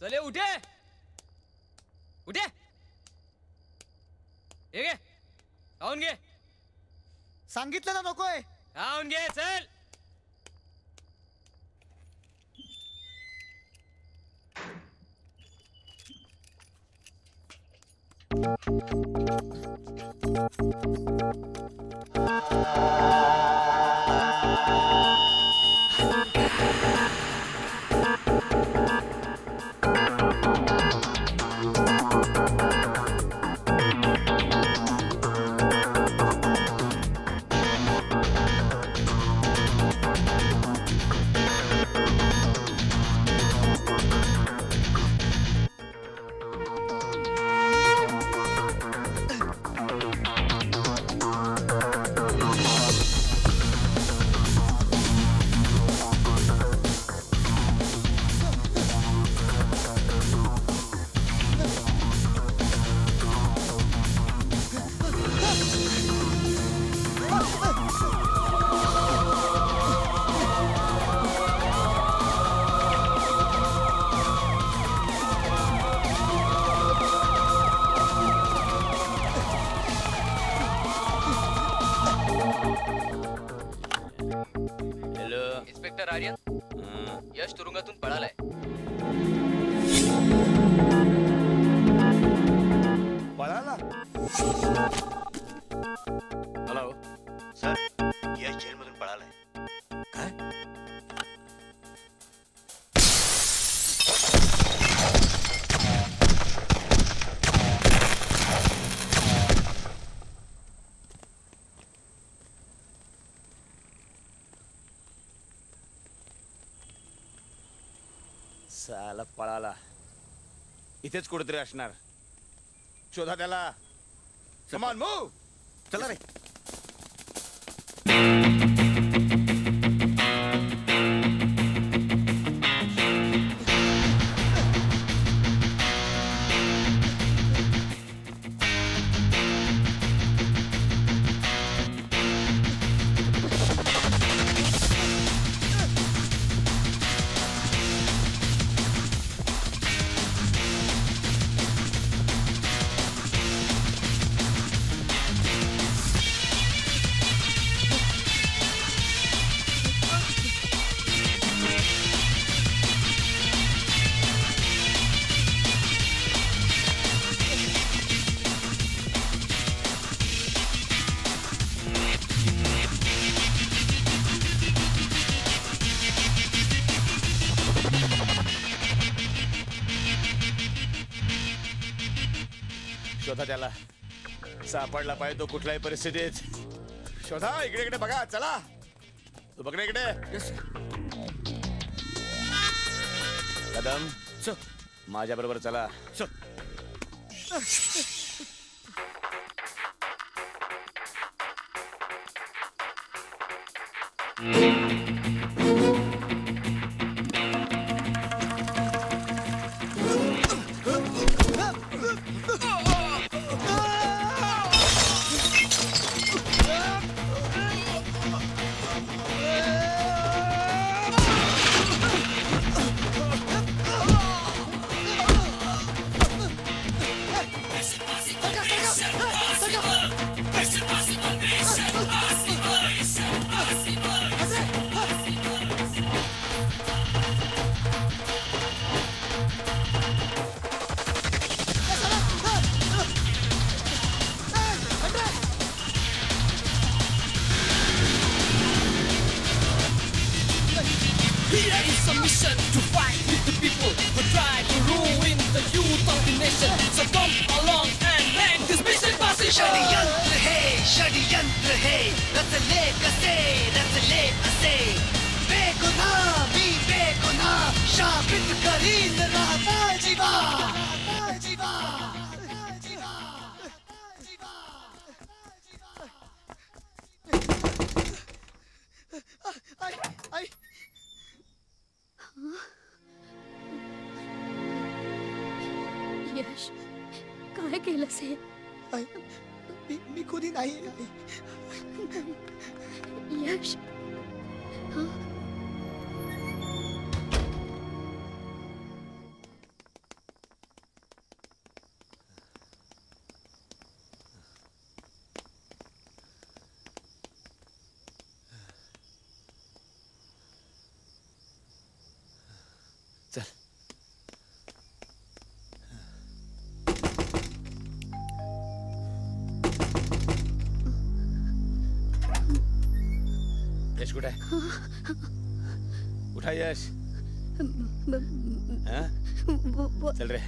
चले उठे उठे घे. सांगितलं ना नकोय. खाऊन घे चल. साला पळाला. इथेच कुठेतरी असणार. शोधा त्याला. समान मूव. चला रे. त्याला सापडला पाहिजे तो कुठल्याही परिस्थितीत. शोधा, इकडे इकडे बघा. चला तू बघ इकडे. कदम माझ्या बरोबर चला. It's impossible! It's impossible! It's impossible! Here is a mission to fight with the people who try to ruin the youth of the nation. So come along and make this mission possible. Shadiyantra hai, shadiyantra hai, rasle kase, rasle ase. Beguna, be beguna, shabit karin rahna jiva, rahna jiva. I, I... Huh? यश, काय केलंस हे? मी मी कोणी नाही. यश, हा? उठा यश, चल रहे.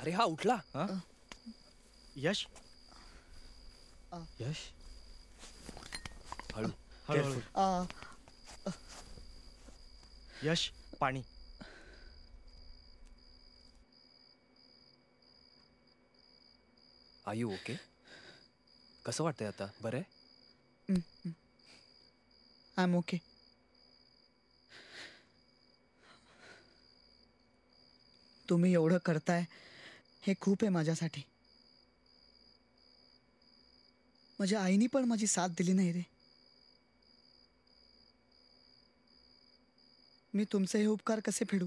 अरे हा उठला. यश यश हळू हळू. यश पाणी. Are you okay? कसं वाटतंय आता? बरं आहे. I am okay. तुम्ही एवढं करताय हे खूप आहे माझ्यासाठी. माझ्या आईने पण माझी साथ दिली नाही रे. मी तुमचे हे उपकार कसे फेडू?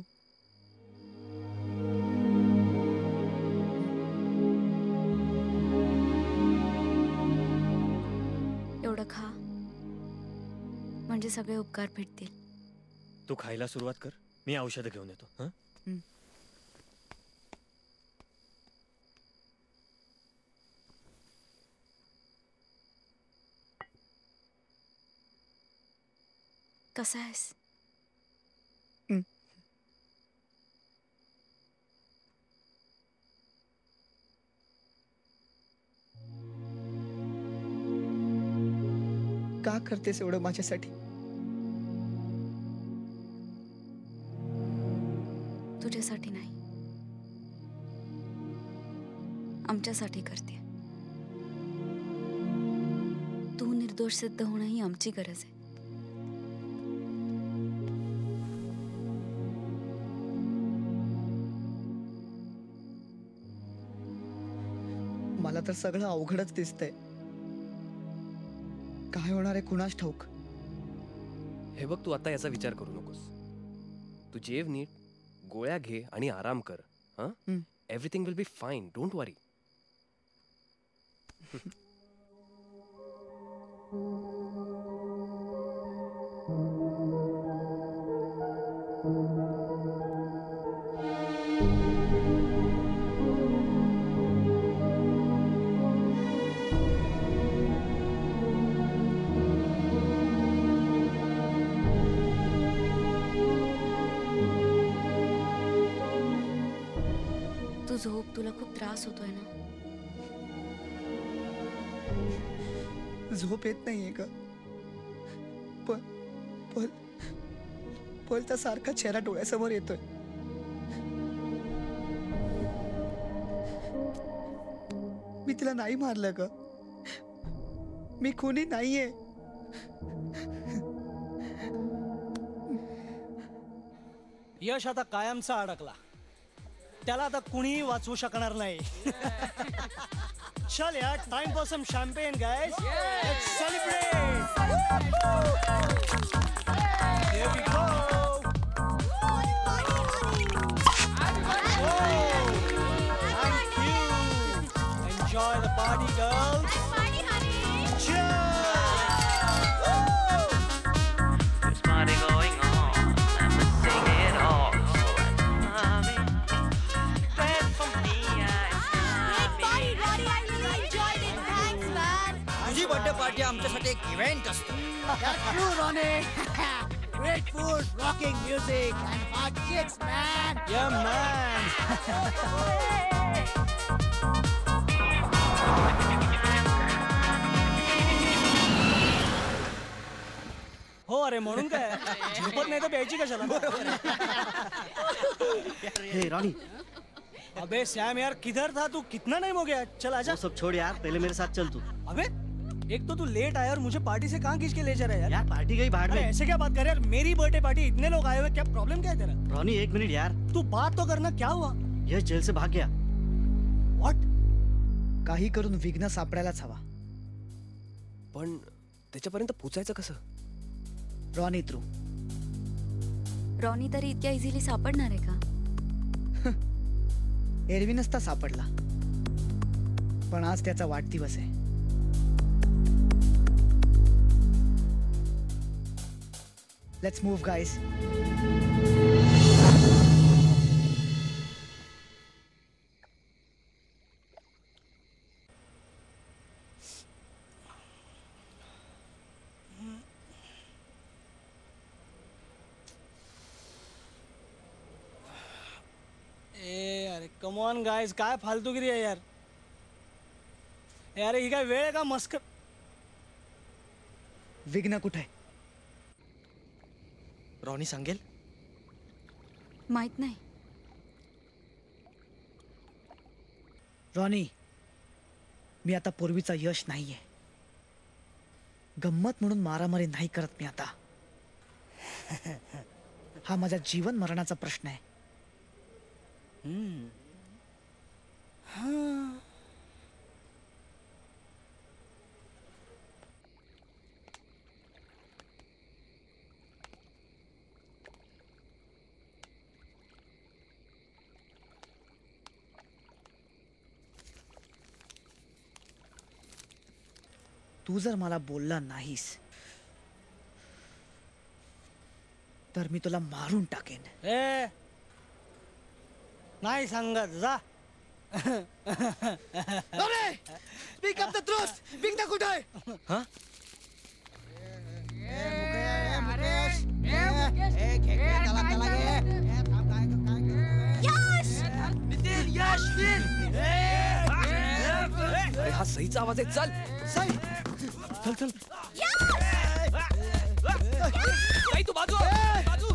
एवढं खा म्हणजे सगळे उपकार फेडतील. तू खायला सुरुवात कर, मी औषध घेऊन येतो. हं कसा आहेस? का करतेस एवढं माझ्यासाठी? दुसऱ्यासाठी नाही, आमच्यासाठी करते। तू निर्दोष सिद्ध होणं ही आमची गरज आहे। मला तर सगळं अवघडच दिसतंय, काय होणार आहे कुणास ठाऊक। हे बघ, तू आता याचा विचार करू नकोस, तू जेव नीट, गोळ्या घे आणि आराम कर। हां, everything will be fine, don't worry. झोप, तुला खूप त्रास होतोय ना? झोप येत नाहीये का? पण पण पळता सारखा चेहरा डोळ्यासमोर येतोय। मी तिला नाही मारलं का? मी कोणी नाहीये। यश आता कायमचा अडकला, त्याला आता कुणीही वाचवू शकणार नाही। चल यार, time for some champagne guys, let's celebrate. Here we go. Thank you, enjoy the party girls. Party आमच्यासाठी एक इव्हेंट असतो। True Ronnie, great food, rocking music and hot chicks man. Yeah man, हो अरे म्हणून काय, झोपत नाही तर प्यायची कशाला? रॉनी, अबे सॅम यार, किधर था तू, कितना टाइम हो गया? चल आजा। सब छोड़ यार, पहले मेरे साथ चल तू। अबे एक तो तू लेट आया और मुझे पार्टी से कहाँ खींच के ले जा रहा है यार? यार पार्टी गई बाहर में। ऐसे क्या बात कर यार, मेरी बर्थडे पार्टी, इतने लोग आए हुए, क्या प्रॉब्लम क्या है तेरा? रॉनी एक मिनट यार, तू बात तो करना। क्या हुआ? यश जेल से भाग गया। व्हाट? काही करून विघ्न सापडायलाच हवा, पण त्याच्यापर्यंत पोहोचायचं कसं? Ronnie through. रॉनी तरी इतक्या इझिली सापडणार आहे का? एरवीनच तर सापडला, पण आज त्याचा वाढदिवस आहे। Let's move, guys. Hey, यार, come on, guys. काय फालतूगिरी आहे यार? यार ही काय वेळ आहे का मस्कर? विघ्न कुठे आहे? रॉनी सांगेल? माहित नाही। रॉनी, मी आता पूर्वीचा यश नाहीये, गंमत म्हणून मारामारी नाही करत मी आता। हा माझा जीवन मरणाचा प्रश्न आहे। hmm. तू जर मला बोलला नाहीस तर मी तुला मारून टाकेन। ए, नाही सांगत, जा। अरे स्पीक अप द ट्रुथ, विघ्न कुठे आहे? हां मुकेश, ए मुकेश, ए खेकडा तला तला गे, ए थांब, काय काय यश, नितीन, यश निल, ए हा सहीचा आवाज आहे। चल सही, चल चल। तू बाजू बाजू।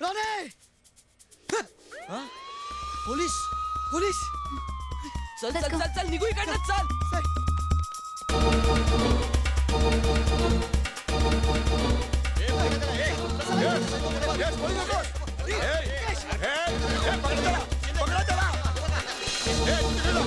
Ronnie! हाँ? Police, police! चल चल चल चल निकू ही करना चल। यस, यस पुलिस को। हे, हे, हे पकड़ चला, पकड़ चला। हे चला।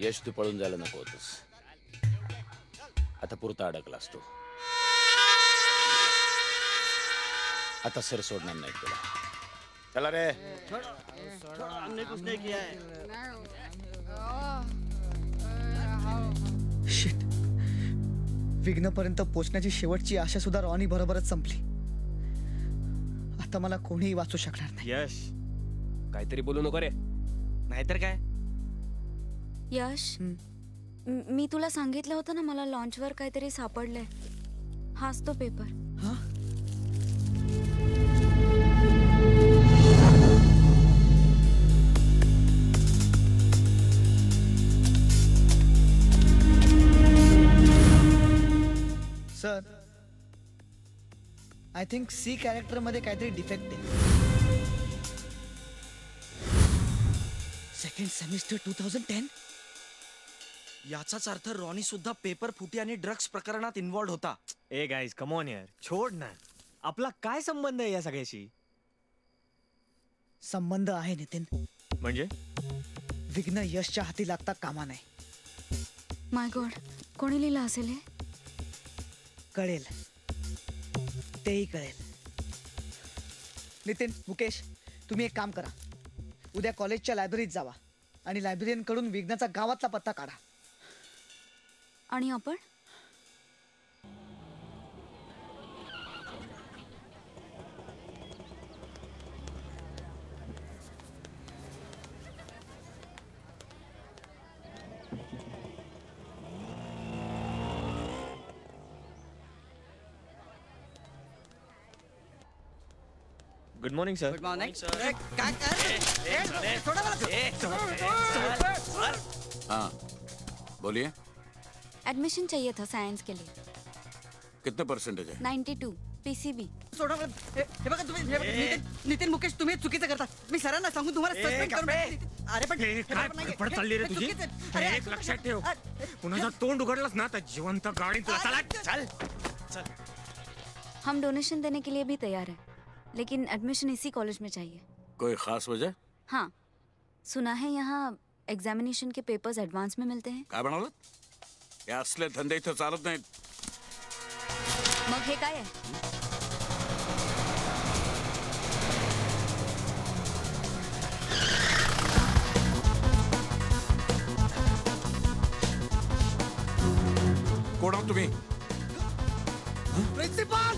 यश तू पळून जायला नको होतस. आता पुरता अडकलास तू. आता सर सोडणार नाही तुला. चला रे. हमने कुछ नहीं किया है. शिट. विघ्नपर्यंत पोहोचण्याची शेवटची आशा सुद्धा रॉनी बरोबरच संपली. आता मला कोणीही वाचू शकणार नाही. यश काहीतरी बोलू नको रे. नाहीतर काय. यश मी तुला सांगितलं होतं ना मला लॉन्चवर काहीतरी सापडलंय. हाच तो पेपर. हा? Sir I think C character मध्ये काहीतरी डिफेक्ट आहे. Second semester two thousand ten. याचाच अर्थ रॉनी सुद्धा पेपर फुटी आणि ड्रग्स प्रकरणात इन्वॉल्व्ह होता. ए गाइस कम ऑन यार. छोड़ ना. आपला काय संबंध आहे या सगळ्याशी? संबंध आहे नितीन. म्हणजे विघ्न यशच्या हाती लागता कामा नाही. माय गॉड कोणी लिहिलं असेल हे? कळेल तेही कळेल. नितीन मुकेश तुम्ही एक काम करा. उद्या कॉलेजच्या लायब्ररीत जावा आणि लायब्ररीयन कडून विघ्नाचा गावातला पत्ता काढा. आणि आपण good morning sir. Good morning sir. काय काय थोड़ा बड़ा. सर हां बोलिए. एडमिशन चाहिए था साइंस के लिए. कितने परसेंटेज है? Ninety two PCB. थोड़ा बड़ा. हे बघा तुम्ही नितीन नितीन मुकेश तुम्ही चुकीचं करता. मी सरांना सांगून तुम्हाला सस्पेंड करून. अरे पण काय पडत चालली रे तुझी. अरे एक लक्षात ठेव. कुणाचा तोंड उघडलास ना तर जिवंत गाडी तुला. चला चल चल. हम डोनेशन देने के लिए भी तैयार हैं लेकिन एडमिशन इसी कॉलेज में चाहिए. कोई खास वजह? हाँ सुना है यहाँ एग्जामिनेशन के पेपर्स एडवांस में मिलते हैं. काय बनावलं? या असले धंदे इथे चालत नाहीत. मग हे काय आहे? कोण आहात तुम्ही? प्रिन्सिपल.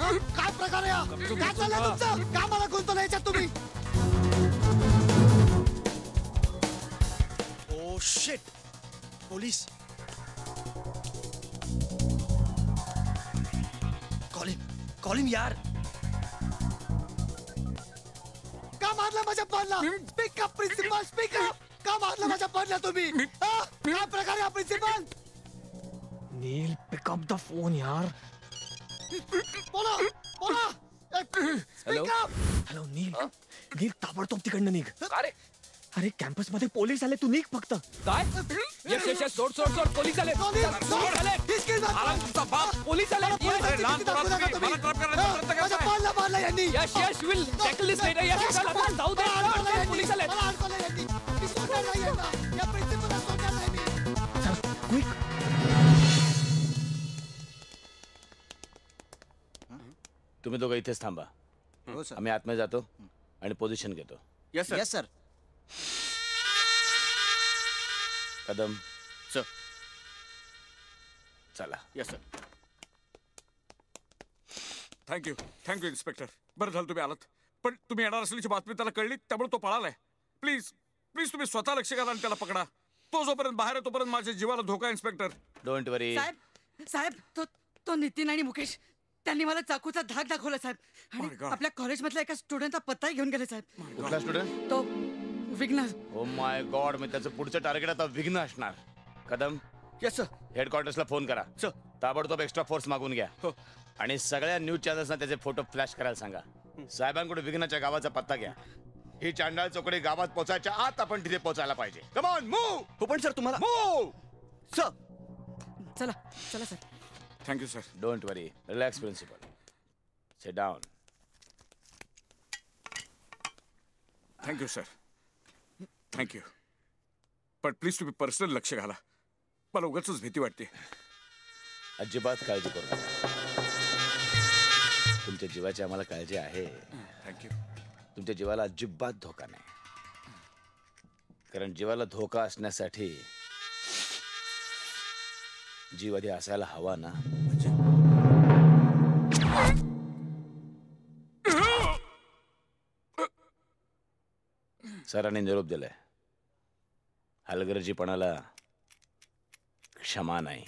काय प्रकार आहे? काय चाललंय तुमचं? कामाला कोणतं नाही याच्यात तुम्ही. Oh shit. Police calling calling यार. का मारला माझ्या पानला? Speak up principal speak up. का मारला माझ्या पानला तुम्ही? काय प्रकार आहे principal? Neel pick up the phone यार. बोला बोला. हॅलो हॅलो नील. नील ताबडतोब तिकडनं निघ. अरे अरे कॅम्पस मध्ये पोलीस आले तू निघ फक्त. काय? यस यस सोड सोड सोड. पोलीस आले सोड. आले तुझा बाप. पोलीस आले. पाळला पाळला यांनी. Yes yes will tackle this letter. Yes जाऊ दे. पोलीस आले. या प्रिन्सिपलला सोडणार नाही मी. क्विक. तुम्ही दोघं इथेच थांबा. आम्ही आतमध्ये जातो आणि पोझिशन घेतो. Yes sir. Yes sir. Kadam sir चला. Yes sir. Thank you thank you inspector. बरं झालं तुम्ही आलात. पण तुम्ही येणार असल्याची बातमी त्याला कळली त्यामुळे तो पळालाय. प्लीज प्लीज तुम्ही स्वतः लक्ष घाला आणि त्याला पकडा. तो जोपर्यंत बाहेर आहे तोपर्यंत माझ्या जीवाला धोका. इन्स्पेक्टर डोंट वरी. साहेब साहेब तो तो नितीन आणि मुकेश त्यांनी मला चाकूचा धाक दाखवला साहेब, आणि आपल्या कॉलेज मधल्या एका स्टुडंटचा पत्ताही घेऊन गेले साहेब. कुठला स्टुडंट? तो विघ्न. ओ माय गॉड, मी त्याचं पुढचं टार्गेट आता विघ्न असणार. कदम, यस सर, हेडक्वार्टर्सला फोन करा सर, ताबडतोब एक्स्ट्रा फोर्स मागून घ्या आणि सगळ्या न्यूज चॅनल्सना त्याचे फोटो फ्लॅश करायला सांगा. साहेबांकडून विघ्नाच्या गावाचा पत्ता घ्या. ही चांडाळ चौकडे गावात पोहोचायच्या आत आपण तिथे पोहोचायला पाहिजे. Come on, move. हो पण सर तुम्हाला. Move sir. चला चला sir. Thank you, sir. Don't worry. Relax, principal. Sit down. Thank you, sir. Thank you. But please to be personal, लक्ष घाला. मला उगाचच भीती वाटते. अजिबात काळजी करू नका. तुमच्या जीवाची आम्हाला काळजी आहे. थँक्यू. तुमच्या जीवाला अजिबात धोका नाही, कारण जीवाला धोका असण्यासाठी जीव आधी असायला हवा ना. सरांनी निरोप दिलाय, हलगर्जीपणाला क्षमा नाही.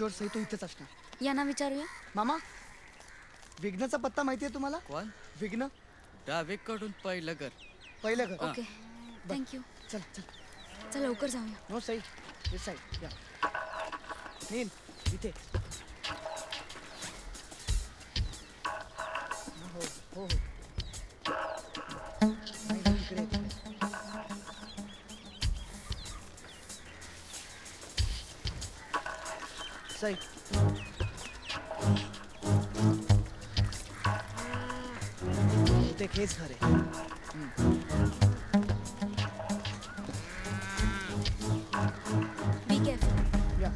तो इथेच असणार. यांना विचारूया. मामा, विघ्नाचा पत्ता माहिती आहे तुम्हाला? कोण? विघ्न. डावीकडून पहिलं घर. पहिलं घर. Okay, thank you. चल चल चल, लवकर जाऊया. नो सही, इस साइड या. नील, इथे. हो हो हो, इकडे. सही. ते केस खरे. Be careful. या.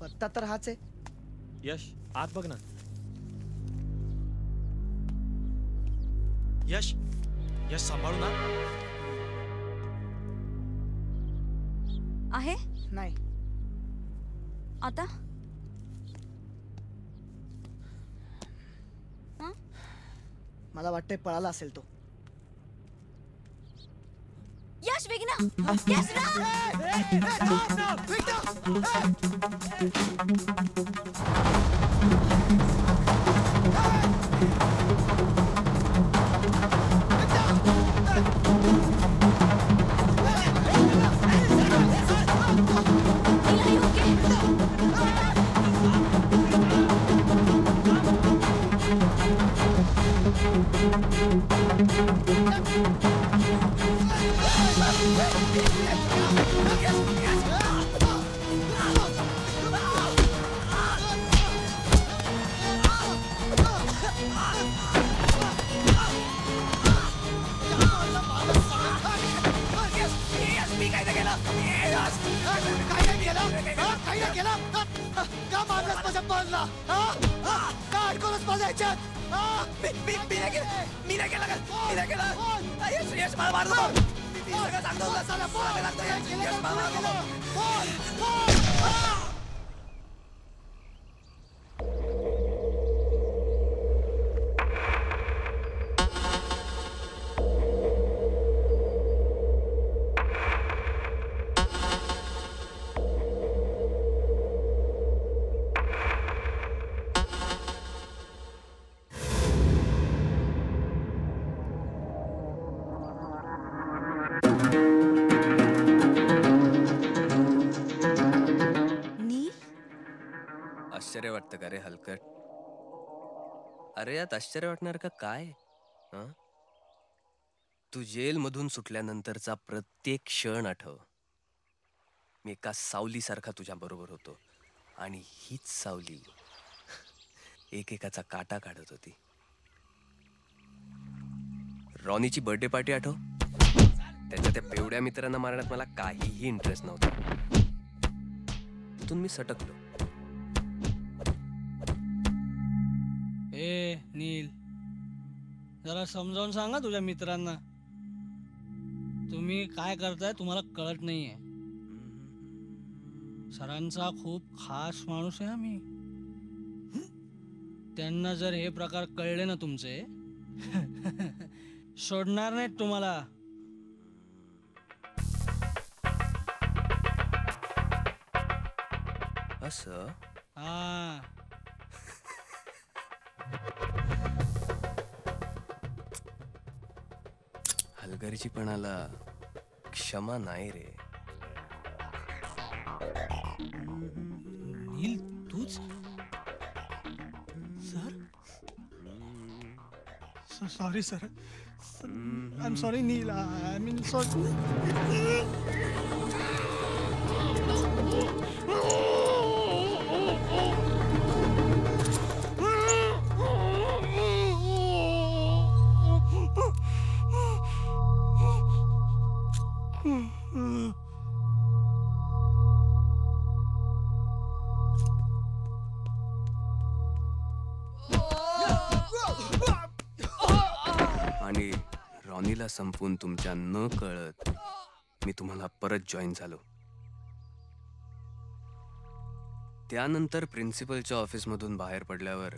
पत्ता तर हाच आहे. यश, आत बघ ना. यश, यश सांभाळू ना. आहे? नाही. आता? मला वाटतंय पळाला असेल तो. यश, विघ्न. यश ना. प्रकारे हलकट. अरे यात आश्चर्य वाटणार का काय? तू जेल मधून सुटल्यानंतरचा प्रत्येक क्षण आठव. मी एका सावलीसारखा तुझ्या बरोबर होतो आणि हीच सावली एकेकाचा काटा काढत होती. रॉनीची बर्थडे पार्टी आठव. त्याच्या त्या बेवड्या मित्रांना मारण्यात मला काहीही इंटरेस्ट नव्हता. तिथून मी सटकलो. ए नील, जरा समजावून सांगा तुझ्या मित्रांना, तुम्ही काय करताय तुम्हाला कळत नाहीये. सरांचा खूप खास माणूस आहे आम्ही. त्यांना जर हे प्रकार कळले ना तुमचे सोडणार नाहीत तुम्हाला. असं? हा. हलगर्जीपणाला क्षमा नाही रे. नील तूच? Sir sorry sir. I am sorry Neel. I mean sorry. आणि रॉनीला संपून तुमच्या न कळत मी तुम्हाला परत जॉईन झालो. त्यानंतर प्रिन्सिपलच्या ऑफिसमधून बाहेर पडल्यावर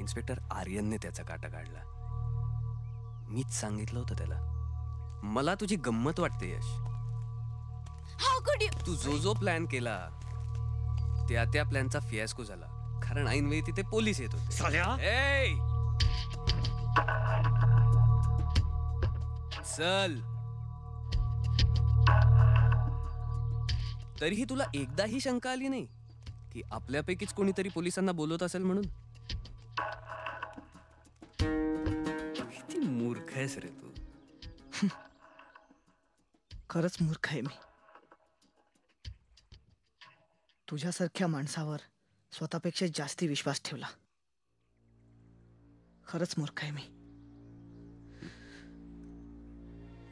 इन्स्पेक्टर आर्यनने त्याचा काटा काढला. मीच सांगितलं होतं त्याला. मला तुझी गंमत वाटते यश. तू जो जो प्लॅन केला त्या त्या प्लॅनचा फियास्को झाला, कारण ऐनवेळी तिथे पोलीस येत होते. चल, तरीही तुला एकदाही शंका आली नाही की आपल्यापैकीच कोणीतरी पोलिसांना बोलवत असेल म्हणून? किती मूर्ख आहेस रे तू. खरंच मूर्ख आहे मी. तुझ्यासारख्या माणसावर स्वतःपेक्षा जास्ती विश्वास ठेवला. खरंच मूर्ख आहे मी.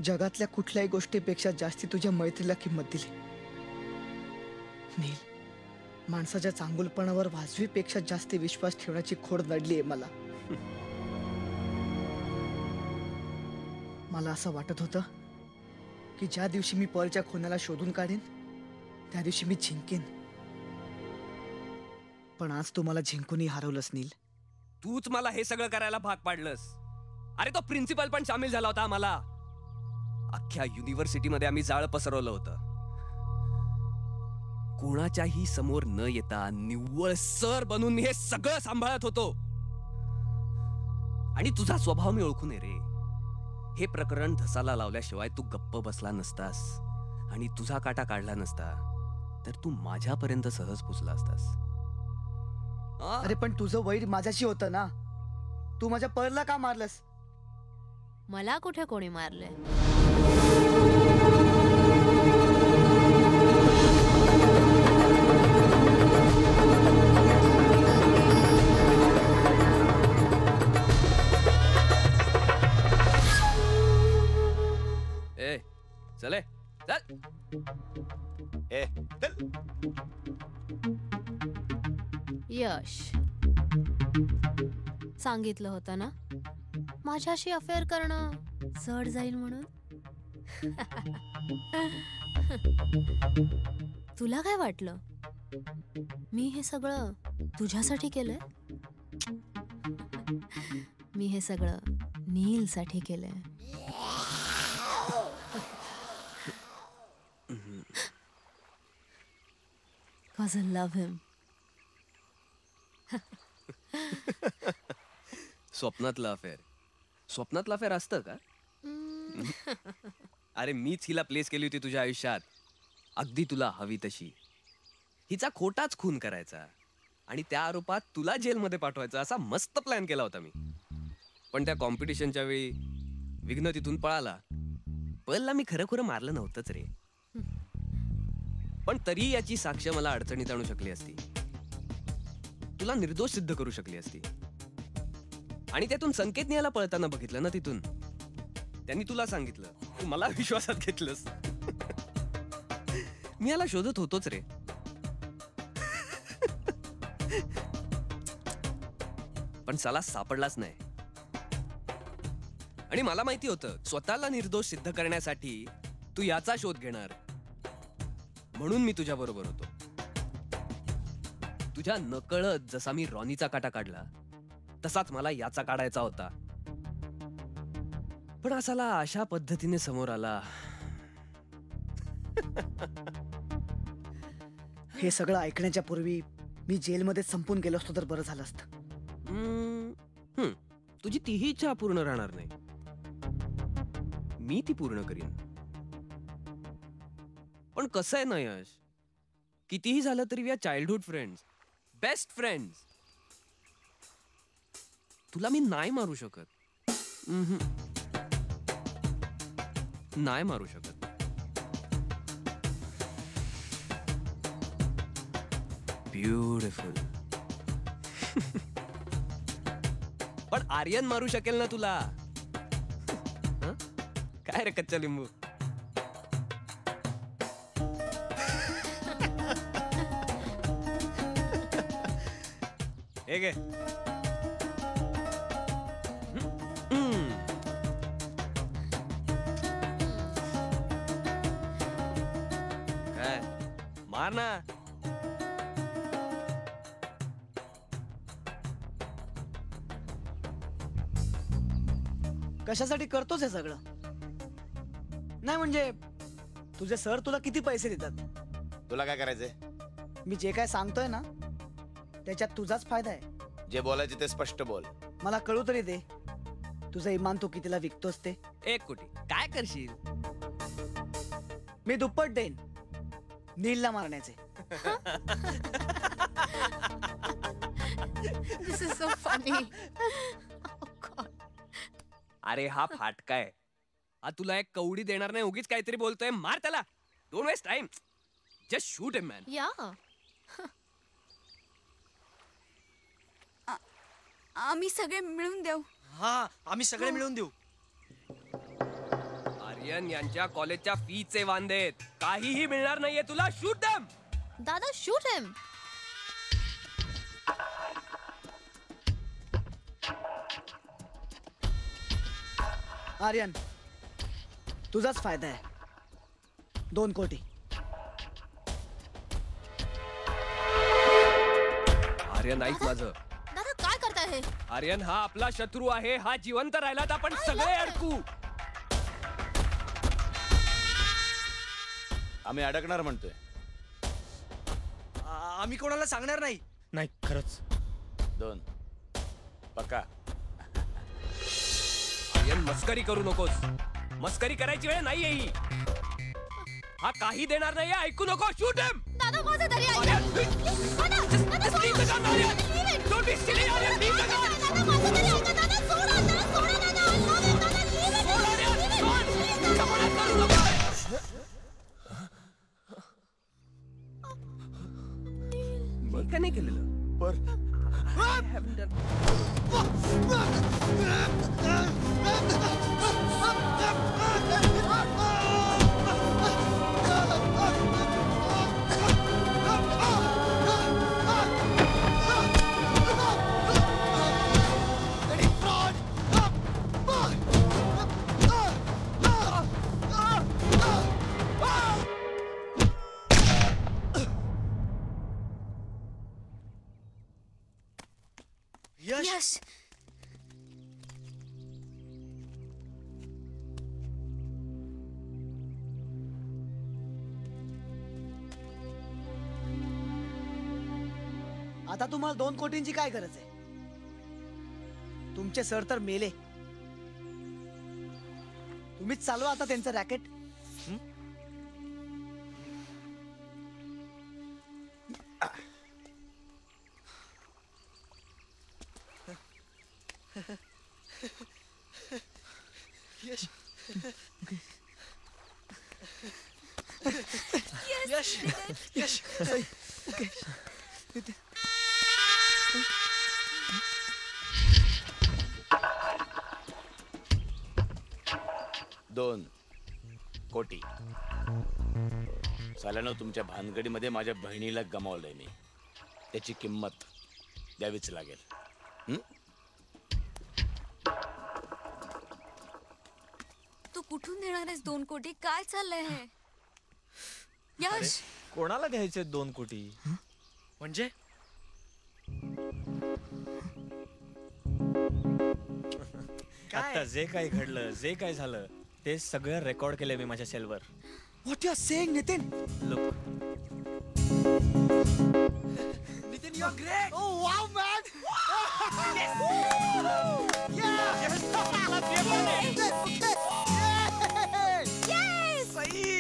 जगातल्या कुठल्याही गोष्टीपेक्षा जास्ती तुझ्या मैत्रीला किंमत दिली. नील, माणसाच्या चांगुलपणावर वाजवीपेक्षा जास्ती विश्वास ठेवण्याची खोड लढली आहे मला. मला असं वाटत होतं की ज्या दिवशी मी पर्लच्या खोन्याला शोधून काढेन त्या दिवशी मी जिंकेन, पण आज तुम्हाला जिंकूनही हरवलंस नील. तूच मला हे सगळं करायला भाग पाडलंस. अरे तो प्रिन्सिपल पण सामील झाला होता. आम्हाला अख्ख्या युनिव्हर्सिटीमध्ये आम्ही जाळ पसरवलं होतं. कोणाच्याही समोर न येता निव्वळ सर बनून मी हे सगळं सांभाळत होतो. आणि तुझा स्वभाव मी ओळखून आहे रे. हे प्रकरण धसाला लावल्याशिवाय तू गप्प बसला नसतास आणि तुझा काटा काढला नसता, तर तू माझ्यापर्यंत सहज पोचला असतास. अरे पण तुझं वैर माझ्याशी होतं ना. तू माझ्या पर्लला का मारलंस? मला कुठे कोणी मारलंय? ए, चले चल. ए, चल. यश, सांगितलं होतं ना माझ्याशी अफेअर करणं जड जाईल म्हणून. तुला काय वाटलं मी हे सगळं तुझ्यासाठी केलंय? मी हे सगळं नीलसाठी केलंय. Cause I love him. स्वप्नातला अफेअर. स्वप्नातला अफेअर असतं का? अरे मीच हिला प्लेस केली होती तुझ्या आयुष्यात, अगदी तुला हवी तशी. हिचा खोटाच खून करायचा आणि त्या आरोपात तुला जेलमध्ये पाठवायचं असा मस्त प्लॅन केला होता मी. पण त्या कॉम्पिटिशनच्या वेळी विघ्न तिथून पळाला. पर्लला मी खरं खरं मारलं नव्हतंच रे, पण तरी याची साक्ष मला अडचणीत आणू शकली असती, तुला निर्दोष सिद्ध करू शकली असती. आणि त्यातून संकेतने याला पळताना बघितलं ना तिथून, त्यांनी तुला सांगितलं, तू मला विश्वासात घेतलंस. मी याला शोधत होतोच रे. पण साला सापडलाच नाही. आणि मला माहिती होतं स्वतःला निर्दोष सिद्ध करण्यासाठी तू याचा शोध घेणार, म्हणून मी तुझ्या बरोबर होतो. तुझ्या नकळत जसा मी रॉनीचा काटा काढला तसाच मला याचा काढायचा होता. पण असाला अशा पद्धतीने समोर आला. हे सगळं ऐकण्याच्या पूर्वी मी जेलमध्ये संपून गेलो असतो तर बरं झालं असतं. तुझी तीही इच्छा पूर्ण राहणार नाही, मी ती पूर्ण करीन. पण कसं आहे ना यश, कितीही झालं तरी we are childhood friends, best friends. तुला मी नाही मारू शकत, नाही मारू शकत. ब्युटिफुल. पण आर्यन मारू शकेल ना तुला. काय रे कच्चा लिंबू. हे गे काय मार ना. कशासाठी करतोस हे सगळं. नाही म्हणजे तुझे सर तुला किती पैसे देतात. तुला काय करायचंय. मी जे काय सांगतोय ना त्याच्यात तुझाच फायदा आहे. जे बोलायचे ते स्पष्ट बोल. मला कळू तरी दे तुझं इमान तू कितीला विकतोस ते. एक कोटी. काय करशील. मी दुप्पट देईन नीलला मारण्याचे. This is so funny. अरे हा फाटका आहे. हा तुला एक कवडी देणार नाही, उगीच काहीतरी बोलतोय. मार त्याला. Don't waste time, just shoot him man. या आम्ही सगळे मिळून देऊ. हा आम्ही सगळे मिळून देऊ. आर्यन यांच्या कॉलेजच्या फीचे वांदे काहीही मिळणार नाहीये तुला. शूट देम दादा, शूट हिम. आर्यन तुझाच फायदा आहे. दोन कोटी. आर्यन ऐक माझं. दादा काय करताय. आर्यन हा आपला शत्रू आहे. हा जिवंत राहिला तर आपण सगळे अडकू. आम्ही अडकणार म्हणतोय. आम्ही कोणाला सांगणार नाही. नाही खरंच. दोन पक्का. मस्करी करू नकोस. मस्करी करायची वेळ नाहीये ही. हा काही देणार नाही. ऐकू नको. Shoot him. दादा माझं तरी मी का नाही केलेलं. बर I haven't done. Yes. आता तुम्हाला दोन कोटींची काय गरज आहे. तुमचे सर तर मेले. तुम्हीच चालवा आता त्यांचं रॅकेट. Yes, yes, yes. दोन कोटी सालानो तुमच्या भानगडीमध्ये माझ्या बहिणीला गमावलंय मी. त्याची किंमत द्यावीच लागेल. तू कुठून देणार आहेस दोन कोटी? काय चाललंय हे यश? कोणाला द्यायचे दोन कोटी म्हणजे? आता जे काय घडलं जे काय झालं ते सगळं रेकॉर्ड केलं मी माझ्या सेलवर. What you are saying Nitin? Look Nitin you are great. Oh wow man. Yes yes सही.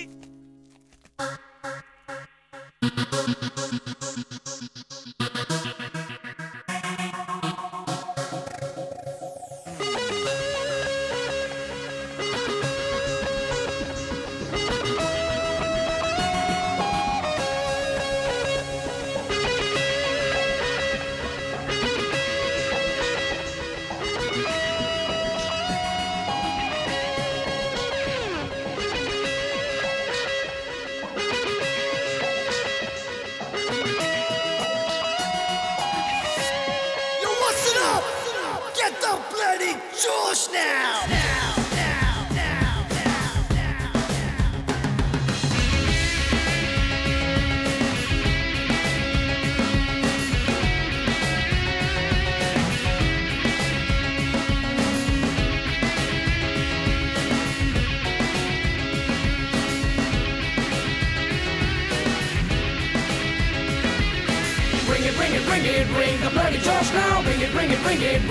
Bring it, bring it, bring the bloody torch now. Bring it, bring it, bring it,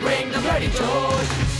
bring the bloody torch.